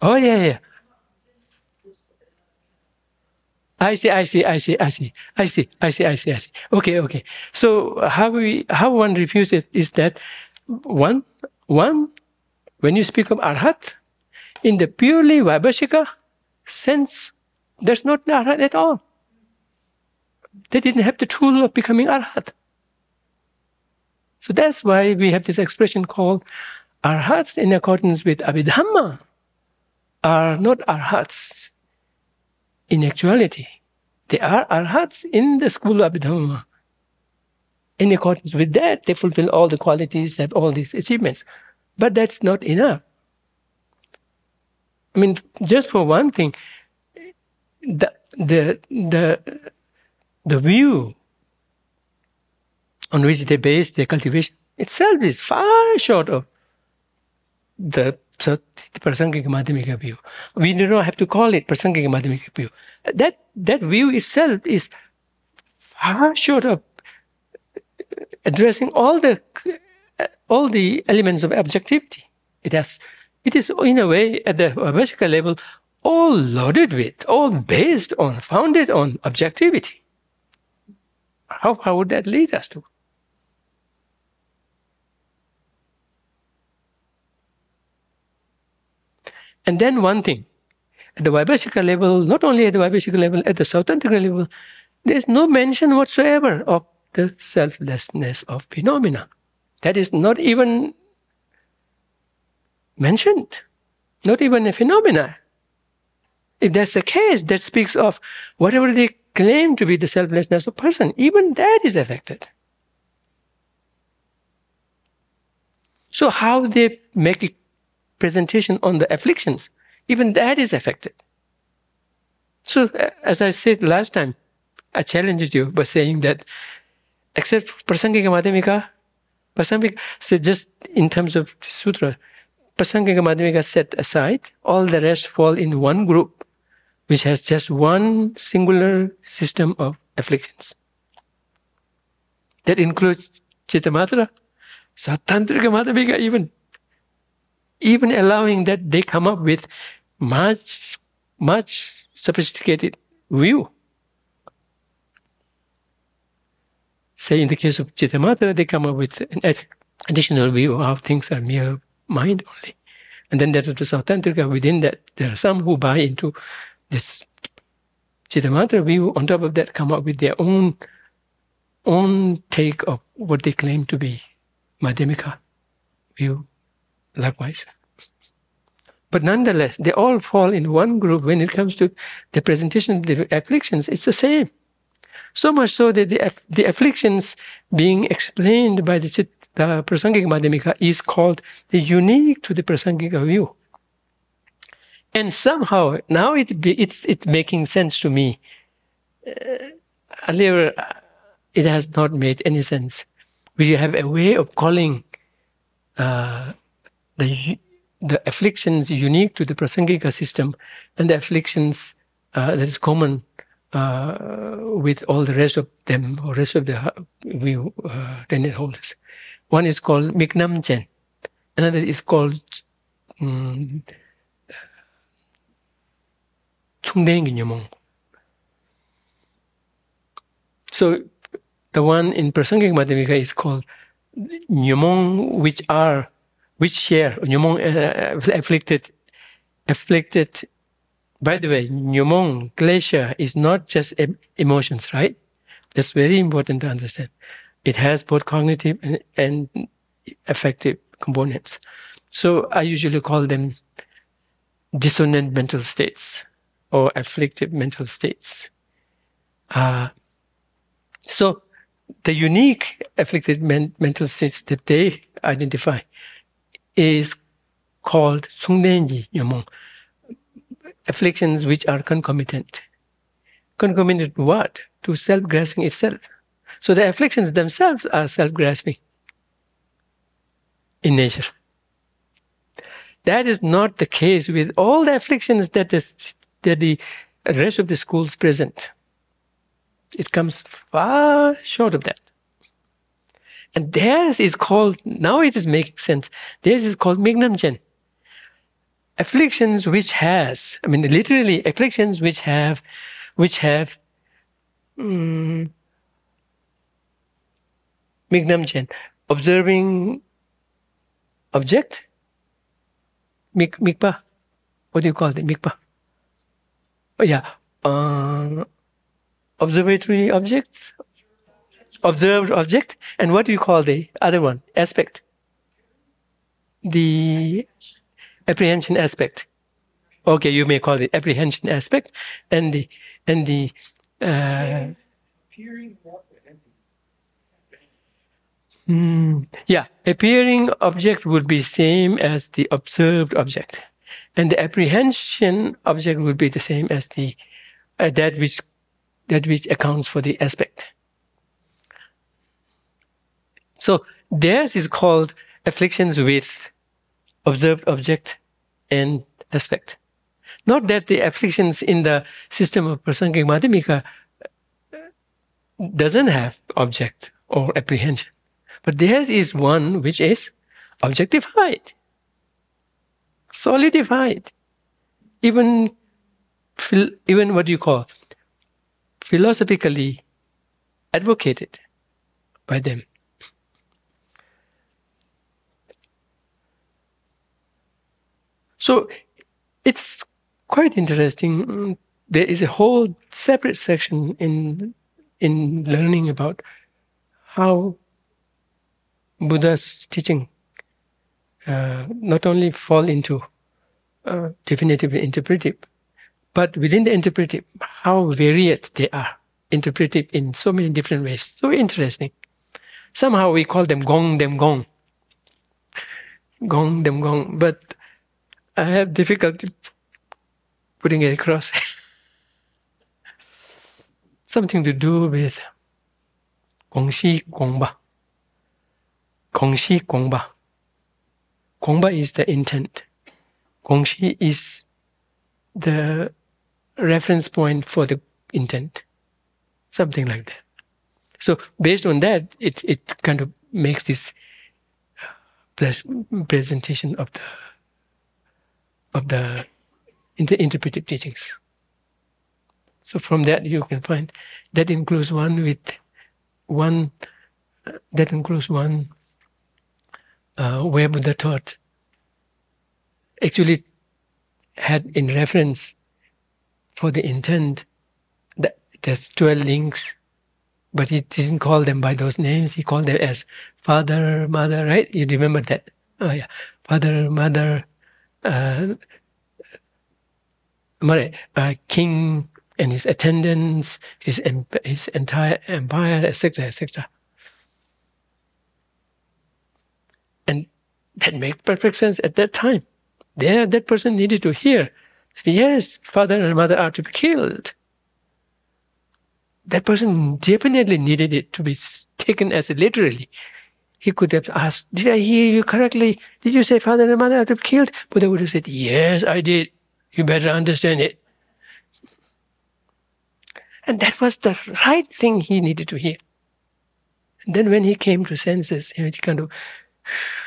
Oh, yeah. I see. Okay. So how one refutes it is that one, when you speak of Arhat, in the purely Vaibhashika sense, that's not Arhat at all. They didn't have the tool of becoming Arhat. So that's why we have this expression called Arhats in accordance with Abhidhamma are not Arhats. In actuality, they are Arhats in the school of Abhidhamma. In accordance with that, they fulfill all the qualities, have all these achievements. But that's not enough. I mean, just for one thing, the view on which they base their cultivation itself is far short of the Prasangika Madhyamika view. We do not have to call it Prasangika Madhyamika view. That view itself is far short of addressing all the elements of objectivity. It is in a way at the Vaibhashika level all loaded with, all based on, founded on objectivity. How far would that lead us to? And then one thing, at the Vaibhashika level, not only at the Vaibhashika level, at the Sautrāntika level, there's no mention whatsoever of the selflessness of phenomena. That is not even mentioned, not even a phenomena. If that's the case, that speaks of whatever they claim to be the selflessness of person, even that is affected. So how they make it presentation on the afflictions, even that is affected. So as I said last time, I challenged you by saying that except for Prasangika Madhyamika, Prasangika said, just in terms of Sutra, Prasangika Madhyamika set aside, all the rest fall in one group which has just one singular system of afflictions. That includes Cittamātra, Sautrāntika Madhyamika even allowing that they come up with much sophisticated view. Say in the case of Cittamātra, they come up with an additional view of how things are mere mind only. And then there's the Sautrāntika, within that there are some who buy into this Cittamātra view, on top of that come up with their own take of what they claim to be Madhyamika view. Likewise. But nonetheless, they all fall in one group when it comes to the presentation of the afflictions. It's the same. So much so that the afflictions being explained by the Prasangika Madhyamika is called the unique to the Prasangika view. And somehow, now it's making sense to me. Earlier, it has not made any sense. We have a way of calling the afflictions unique to the Prasangika system, and the afflictions that is common with all the rest of them, or rest of the view tenet holders. One is called Miknam Chen, another is called Tsungdeng Nyamong. So the one in Prasangika Madhyamika is called Nyamong, which share Nyamong afflicted. By the way, Nyamong glacier is not just emotions, right? That's very important to understand. It has both cognitive and affective components. So I usually call them dissonant mental states or afflictive mental states. So the unique afflicted mental states that they identify is called Sungdenji Nyamong, afflictions which are concomitant. Concomitant to what? To self-grasping itself. So the afflictions themselves are self-grasping in nature. That is not the case with all the afflictions that the rest of the schools present. It comes far short of that. And theirs is called, now it is making sense, theirs is called Mignamchen. Afflictions which has, I mean literally afflictions which have Mignamchen, observing object, Mikpa, what do you call it, Mikpa? Oh yeah, observatory objects, observed object, and what do you call the other one, aspect? The apprehension aspect. Okay, you may call it apprehension aspect, and the appearing object would be same as the observed object, and the apprehension object would be the same as the that which accounts for the aspect. So theirs is called afflictions with observed object and aspect. Not that the afflictions in the system of Prasangika Madhyamika doesn't have object or apprehension. But theirs is one which is objectified, solidified. Even what do you call, philosophically advocated by them. So it's quite interesting. There is a whole separate section in learning about how Buddha's teaching not only fall into definitive and interpretive, but within the interpretive, how varied they are, interpretive in so many different ways. So interesting. Somehow we call them gong dem gong. Gong dem gong. But I have difficulty putting it across. Something to do with Gongxi Gongba. Gongxi Gongba. Gongba is the intent. Gongxi is the reference point for the intent. Something like that. So based on that, it kind of makes this presentation of the interpretive teachings. So from that you can find that includes one where Buddha taught actually had in reference for the intent that there's 12 links, but he didn't call them by those names. He called them as father, mother, right? You remember that? Oh yeah, father, mother. King and his attendants, his entire empire, etc., etc. And that made perfect sense at that time. There, that person needed to hear, yes, father and mother are to be killed. That person definitely needed it to be taken as literally. He could have asked, did I hear you correctly? Did you say father and mother are to be killed? Buddha would have said, yes, I did. You better understand it. And that was the right thing he needed to hear. And then when he came to senses, he kind of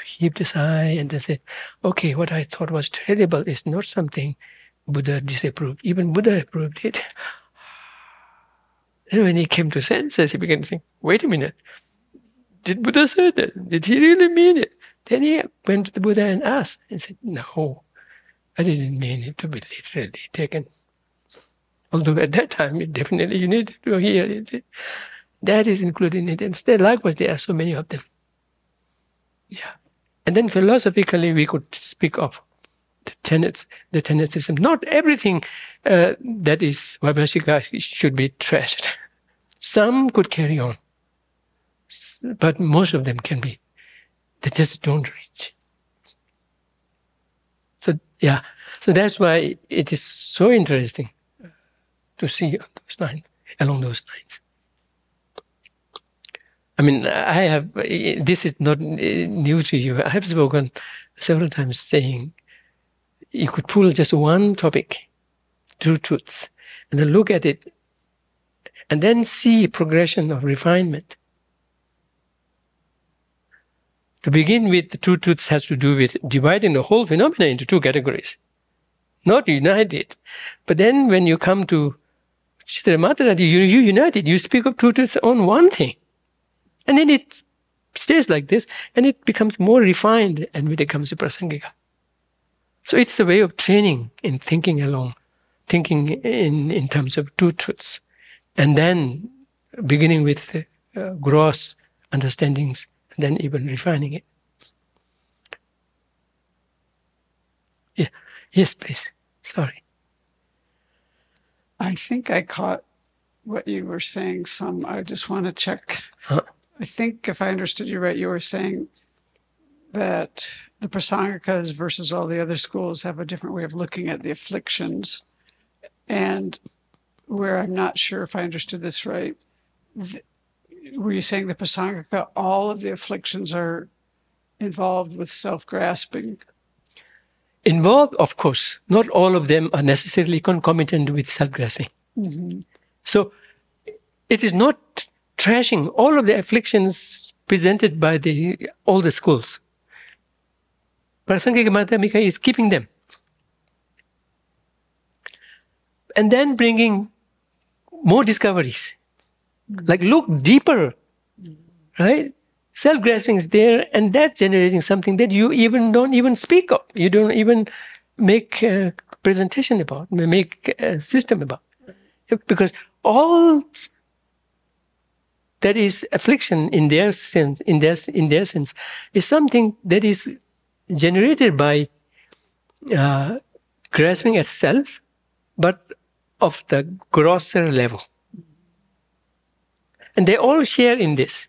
heaved a sigh and then said, okay, what I thought was terrible is not something Buddha disapproved. Even Buddha approved it. And when he came to senses, he began to think, wait a minute, did Buddha say that? Did he really mean it? Then he went to the Buddha and asked and said, no, I didn't mean it to be literally taken. Although at that time, it definitely you need to hear it. That is included in it. And still, likewise, there are so many of them. Yeah. And then philosophically, we could speak of the tenet system. Not everything that is Vaibhashika should be trashed. Some could carry on, but most of them can be. They just don't reach. So, yeah. So that's why it is so interesting to see those lines, along those lines. I mean, I have, this is not new to you. I have spoken several times saying you could pull just one topic, two truths, and then look at it and then see progression of refinement. To begin with, the two truths has to do with dividing the whole phenomena into two categories, not unite it. But then when you come to Cittamātra, you unite it, you speak of two truths on one thing. And then it stays like this, and it becomes more refined, and it becomes Prasangika. So it's a way of training in thinking along, thinking in terms of two truths, and then beginning with gross understandings, and then even refining it. Yeah. Yes, please. Sorry. I think I caught what you were saying some. I just want to check. Huh? I think if I understood you right, you were saying that the Prasangikas versus all the other schools have a different way of looking at the afflictions. And where I'm not sure if I understood this right, were you saying the Prasangika, all of the afflictions are involved with self-grasping? Involved, of course. Not all of them are necessarily concomitant with self-grasping. Mm-hmm. So it is not trashing all of the afflictions presented by all the schools. Prasangika Madhyamika is keeping them. And then bringing more discoveries. Like look deeper, right? Self-grasping is there, and that's generating something that you even don't even speak of. You don't even make a presentation about, make a system about. Because all that is affliction in their sense, is something that is generated by grasping at self, but of the grosser level. And they all share in this.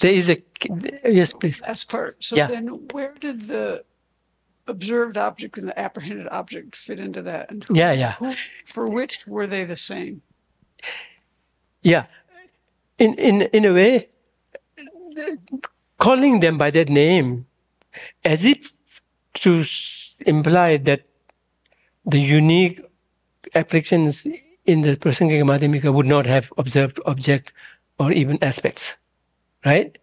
There is a... Yes, please. Last part. So yeah. Then where did the observed object and the apprehended object fit into that? And who, for which were they the same? Yeah. In a way, calling them by that name, as if to imply that the unique afflictions in the Prasangika Madhyamika would not have observed object or even aspects, right?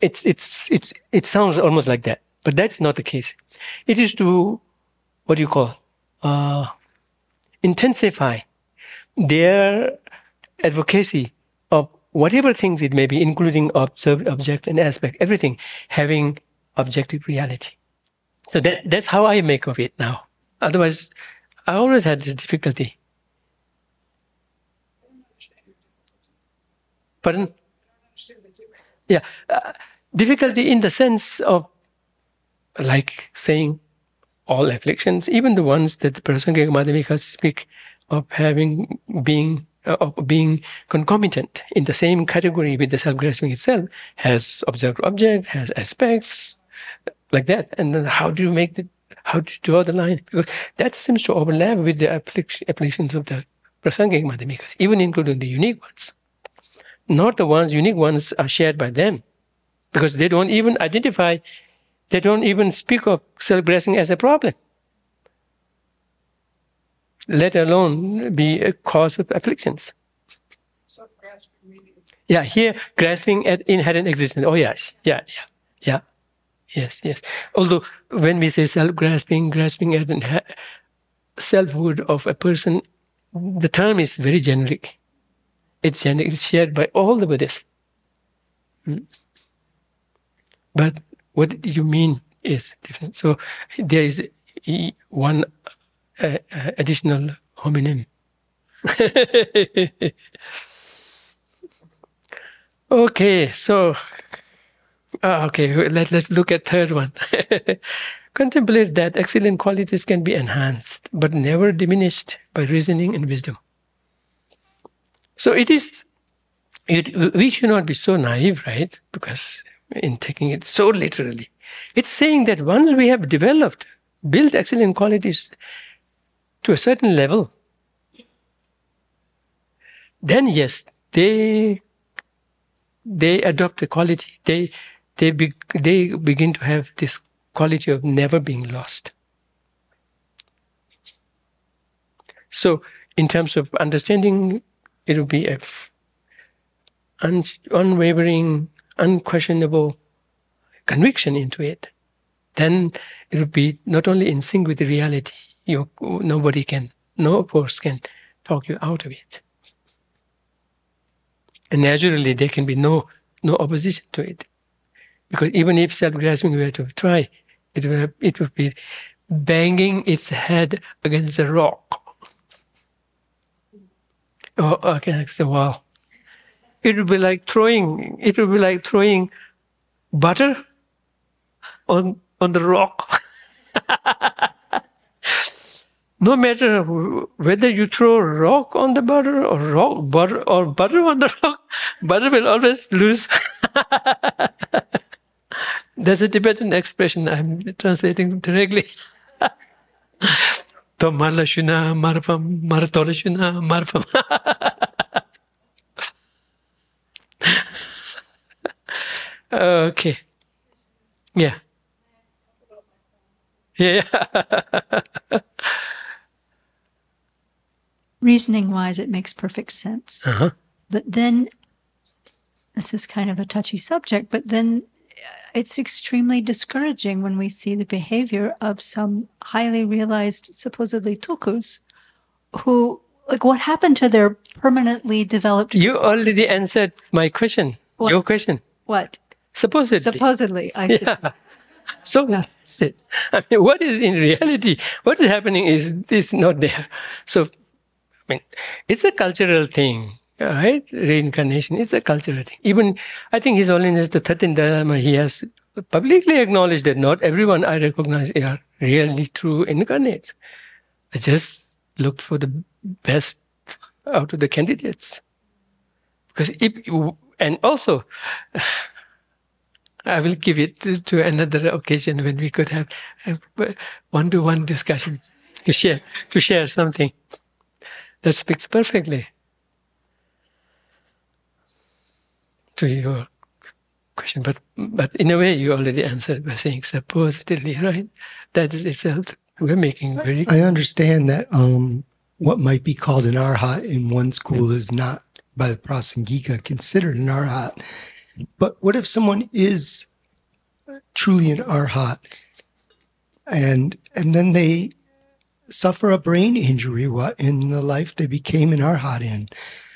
It sounds almost like that, but that's not the case. It is to, what do you call, intensify their advocacy of whatever things it may be, including observed object and aspect, everything having objective reality. So that's how I make of it now. Otherwise, I always had this difficulty. Pardon? Yeah. Difficulty in the sense of, like saying, all afflictions, even the ones that the Prasangika Madhyamika speak of having being concomitant in the same category with the self-grasping itself, has observed object, has aspects, like that. And then how do you make the how to draw the line? Because that seems to overlap with the applications of the Prasangika Madhyamikas, even including the unique ones. Not the ones, unique ones are shared by them, because they don't even identify, they don't even speak of self-grasping as a problem, let alone be a cause of afflictions. Self-grasping meaning? Yeah, here, grasping at inherent existence. Oh, yes. Yeah. Yes. Although when we say self-grasping, grasping at selfhood of a person, the term is very generic. It's generic, it's shared by all the Buddhists. But what you mean is different. So there is one additional homonym. Okay, so okay, let's look at third one. Contemplate that excellent qualities can be enhanced but never diminished by reasoning and wisdom. So it is, we should not be so naive, right? Because in taking it so literally, it's saying that once we have developed, built excellent qualities to a certain level, then yes, they adopt a quality. They begin to have this quality of never being lost. So, in terms of understanding, it will be a unwavering, unquestionable conviction into it. Then it will be not only in sync with the reality. Nobody can, no force can talk you out of it. And naturally, there can be no opposition to it, because even if self-grasping were to try, it would be banging its head against a rock or against the wall. It would be like throwing butter on the rock. No matter whether you throw rock on the butter or butter on the rock, butter will always lose. There's a Tibetan expression I'm translating directly. Tomalashuna marpam, maratolashuna marpam. Okay. Yeah. Yeah. Reasoning-wise, it makes perfect sense. Uh-huh. But then, this is kind of a touchy subject, but then it's extremely discouraging when we see the behavior of some highly realized, supposedly tulkus, who, like, what happened to their permanently developed... You already answered my question, what? Your question. What? Supposedly. Supposedly. So that's it. I mean, what is in reality, what is happening is not there. So... I mean, it's a cultural thing, right? Reincarnation is a cultural thing. Even, I think His Holiness the 13th Dalai Lama, he has publicly acknowledged that not everyone I recognize are really true incarnates. I just looked for the best out of the candidates. Because and also, I will give it to another occasion when we could have one-to-one discussion to share something. That speaks perfectly to your question, but in a way you already answered by saying supposedly, right? That is itself we're making very. I understand that what might be called an arhat in one school is not by the Prasangika considered an arhat, but what if someone is truly an arhat, and then they suffer a brain injury what in the life they became an arhat in?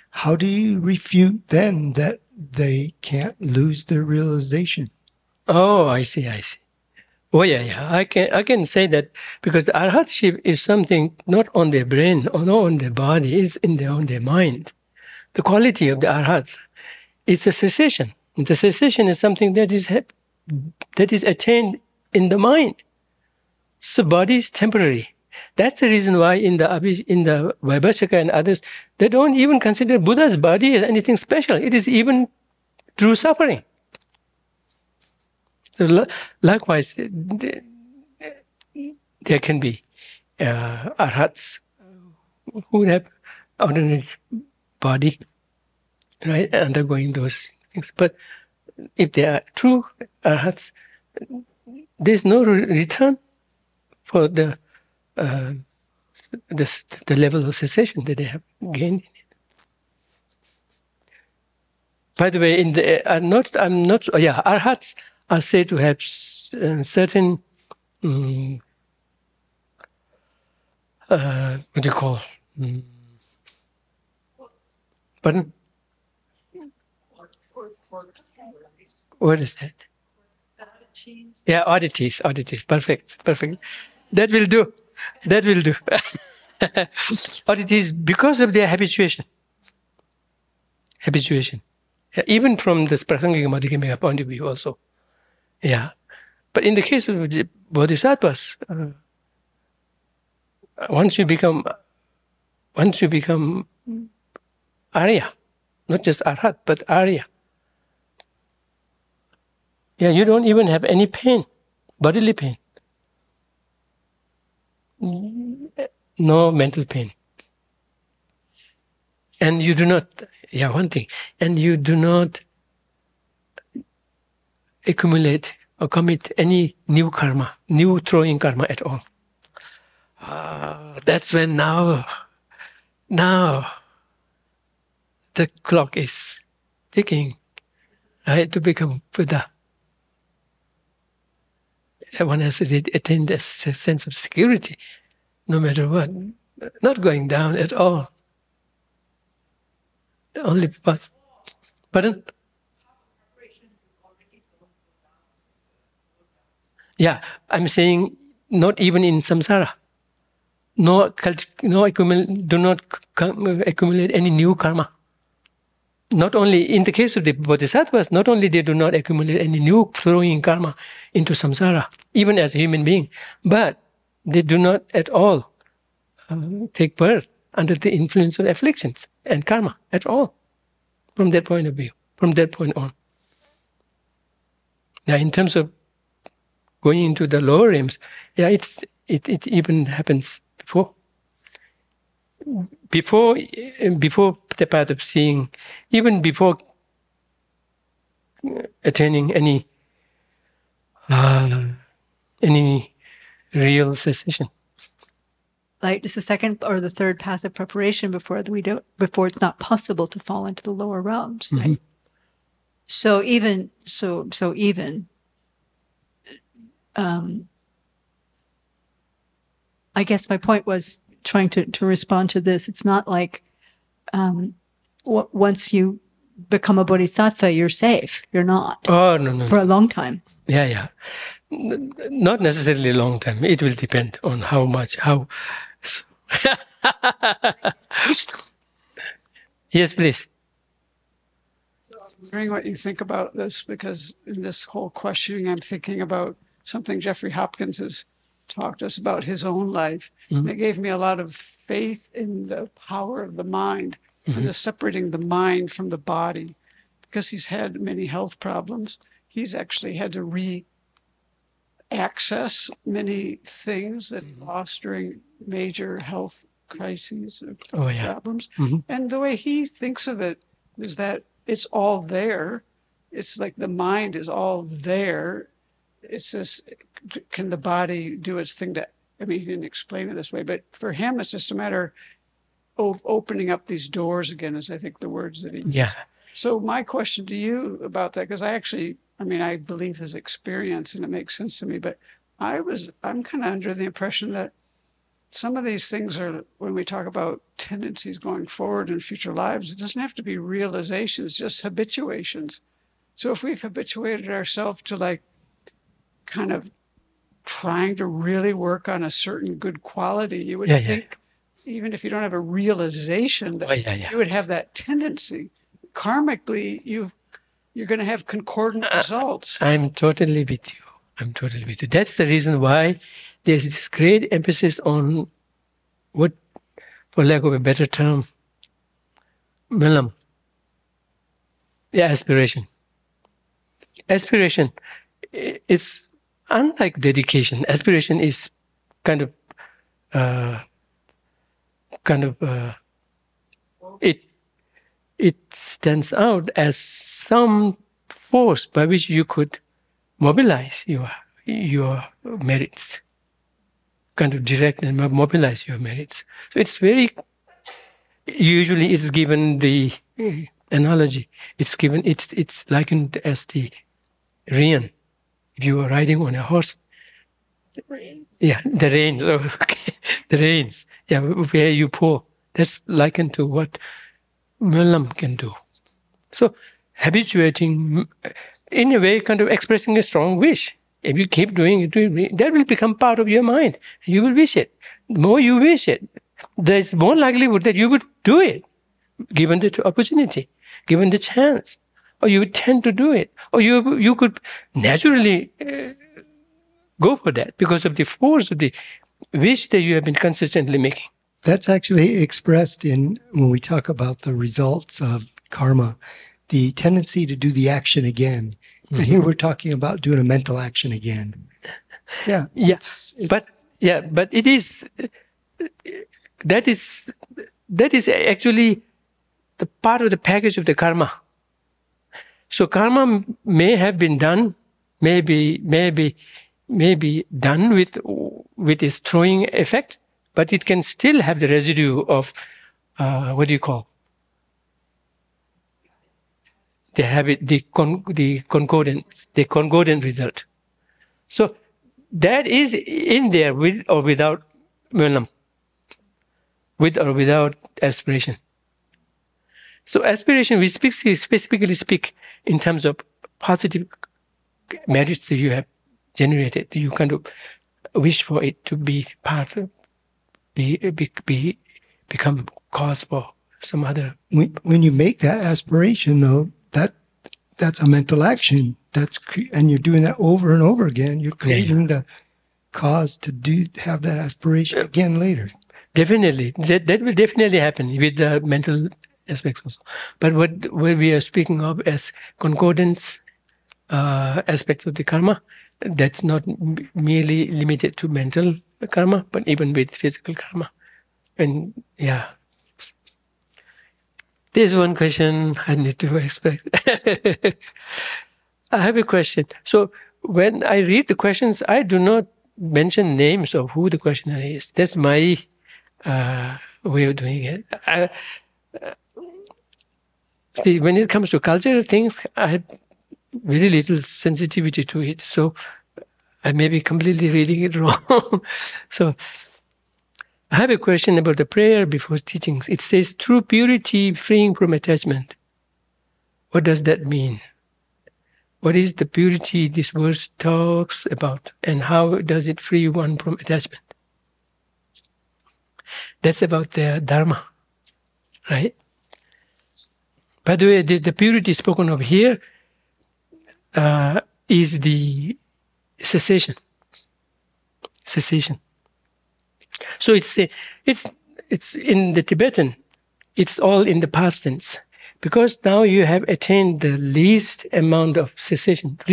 How do you refute then that they can't lose their realization? Oh, I see. Oh, yeah. I can say that because the arhatship is something not on their brain or not on their body, it's on their mind. The quality of the arhat, it's a cessation. The cessation is something that is attained in the mind. So body is temporary. That's the reason why in the Vaibhashika and others, they don't even consider Buddha's body as anything special. It is even true suffering. So likewise, there can be arhats who have ordinary body, right, undergoing those things. But if they are true arhats, there's no return for the level of cessation that they have gained in it. By the way, arhats are said to have certain what do you call? Pardon? What is that? Oddities. Yeah, oddities, oddities. Perfect, perfect. That will do. That will do. Oddities because of their habituation. Habituation. Yeah, even from the Prasangika Madhyamika point of view also. Yeah. But in the case of the Bodhisattvas, once you become Arya, not just Arhat, but Arya. Yeah, you don't even have any pain, bodily pain. No mental pain. And you do not, yeah, one thing, and you do not accumulate or commit any new karma, new throwing karma at all. That's when now the clock is ticking, right, to become Buddha. One has to attain a sense of security, no matter what, not going down at all. The only path. Pardon? Yeah, I'm saying not even in samsara. Do not accumulate any new karma. Not only in the case of the bodhisattvas, not only they do not accumulate any new throwing karma into samsara, even as a human being, but they do not at all take birth under the influence of afflictions and karma at all, from that point of view, from that point on. Now, in terms of going into the lower realms, yeah, it even happens before. Before the path of seeing, even before attaining any real cessation. Like it's the second or the third path of preparation before it's not possible to fall into the lower realms. Mm-hmm. Right? So I guess my point was trying to respond to this. It's not like once you become a bodhisattva, you're safe. You're not. Oh, no. For a long time. Yeah. Not necessarily a long time. It will depend on how much. Yes, please. So I'm wondering what you think about this, because in this whole questioning, I'm thinking about something Jeffrey Hopkins has talked to us about his own life. Mm-hmm. It gave me a lot of faith in the power of the mind, mm-hmm. and the separating the mind from the body. Because he's had many health problems, he's actually had to re-access many things that he lost during major health crises or problems. Mm-hmm. And the way he thinks of it is that it's all there. It's like the mind is all there. It's this, can the body do its thing to, I mean, he didn't explain it this way, but for him, it's just a matter of opening up these doors again, is I think the words that he used. Yeah. So my question to you about that, because I believe his experience and it makes sense to me, but I'm kind of under the impression that some of these things are, when we talk about tendencies going forward in future lives, it doesn't have to be realizations, just habituations. So if we've habituated ourselves to like, kind of trying to really work on a certain good quality, you would think, even if you don't have a realization, that you would have that tendency. Karmically, you're going to have concordant results. I'm totally with you. That's the reason why there's this great emphasis on what, for lack of a better term, milam, the aspiration. Aspiration, it's unlike dedication. Aspiration is it stands out as some force by which you could mobilize your merits, direct and mobilize your merits. So it's very, usually it's given the analogy. It's likened as the Riyan. If you are riding on a horse, The rains. Yeah, the rains. Okay, the rains. Yeah, where you pour. That's likened to what Mullam can do. So habituating, in a way, kind of expressing a strong wish. If you keep doing it, that will become part of your mind. You will wish it. The more you wish it, there's more likelihood that you would do it, given the opportunity, given the chance, or you would tend to do it, or you could naturally go for that because of the force of the wish that you have been consistently making. That's actually expressed in, when we talk about the results of karma, the tendency to do the action again. Mm-hmm. And here we're talking about doing a mental action again. Yeah. Yes. Yeah. But it is, that is actually the part of the package of the karma. So karma may have been done, may be done with its throwing effect, but it can still have the residue of what do you call the habit, the concordant result. So that is in there with or without Mullam, with or without aspiration. So aspiration, we specifically speak in terms of positive merits that you have generated. You kind of wish for it to be part of, become cause for some other. When you make that aspiration, though, that's a mental action. And you're doing that over and over again. You're creating the cause to have that aspiration again later. Definitely, that will definitely happen with the mental aspects also. But what we are speaking of as concordance aspects of the karma, that's not merely limited to mental karma, but even with physical karma. And yeah. There's one question I need to expect. I have a question. So when I read the questions, I do not mention names of who the questioner is. That's my way of doing it. See, when it comes to cultural things, I have very little sensitivity to it. So I may be completely reading it wrong. So I have a question about the prayer before teachings. It says, true purity, freeing from attachment. What does that mean? What is the purity this verse talks about? And how does it free one from attachment? That's about the Dharma, right? By the way, the purity spoken of here is the cessation. So it's in the Tibetan, it's all in the past tense, because now you have attained the least amount of cessation, the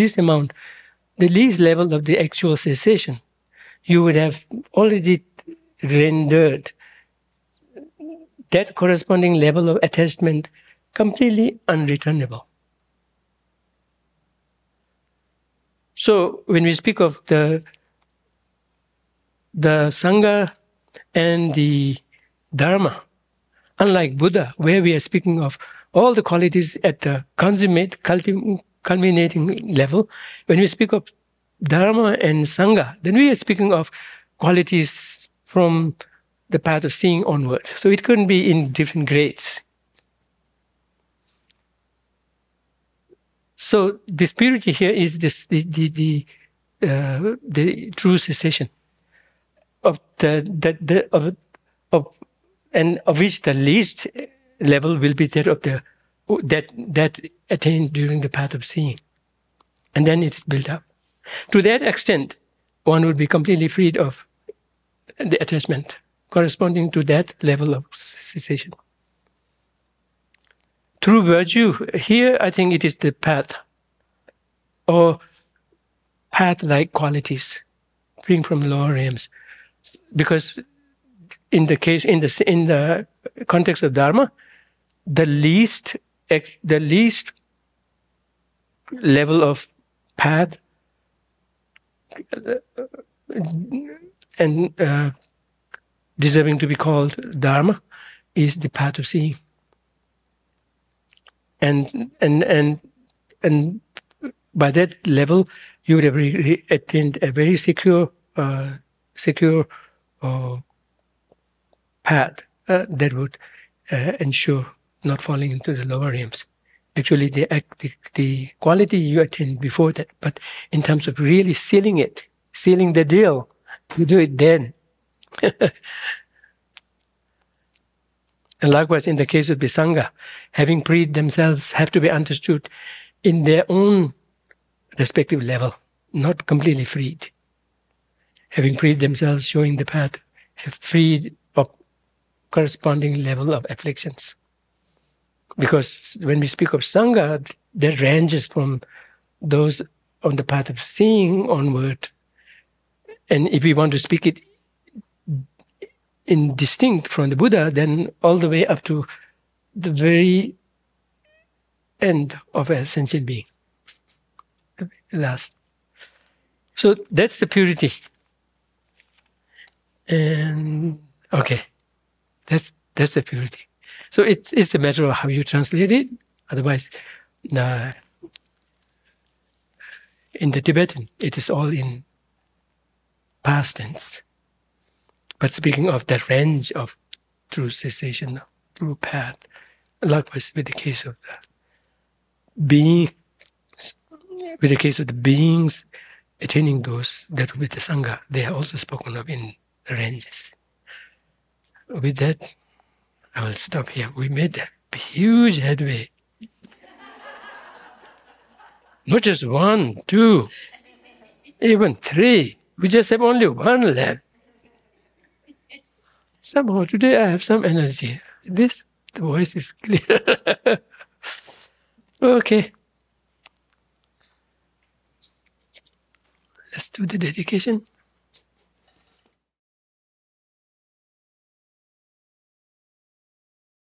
least level of the actual cessation. You would have already rendered that corresponding level of attachment completely unreturnable. So when we speak of the Sangha and the Dharma, unlike Buddha, where we are speaking of all the qualities at the consummate, culminating level, when we speak of Dharma and Sangha, then we are speaking of qualities from the path of seeing onward. So it couldn't be in different grades. So this purity here is the true cessation of which the least level will be that of that attained during the path of seeing, and then it's built up. To that extent, one would be completely freed of the attachment corresponding to that level of cessation. Through virtue, here I think it is the path, or path-like qualities, freeing from lower realms, because in the context of Dharma, the least level of path and deserving to be called Dharma is the path of seeing. And by that level, you would have attained a very secure secure path that would ensure not falling into the lower realms. Actually, the quality you attained before that, but in terms of really sealing it, sealing the deal, you do it then. And likewise, in the case of the Sangha, having freed themselves have to be understood in their own respective level, not completely freed. Having freed themselves, showing the path, have freed of corresponding level of afflictions. Because when we speak of Sangha, that ranges from those on the path of seeing onward. And if we want to speak it indistinct from the Buddha, then all the way up to the very end of a sentient being. Last. So that's the purity. And okay, that's the purity. So it's a matter of how you translate it. Otherwise, in the Tibetan, it is all in past tense. But speaking of that range of true cessation, true path, likewise with the case of the being, with the case of the beings attaining those that with the Sangha, they are also spoken of in ranges. With that, I will stop here. We made a huge headway. Not just one, two, even three. We just have only one left. Somehow today I have some energy. The voice is clear. Okay. Let's do the dedication.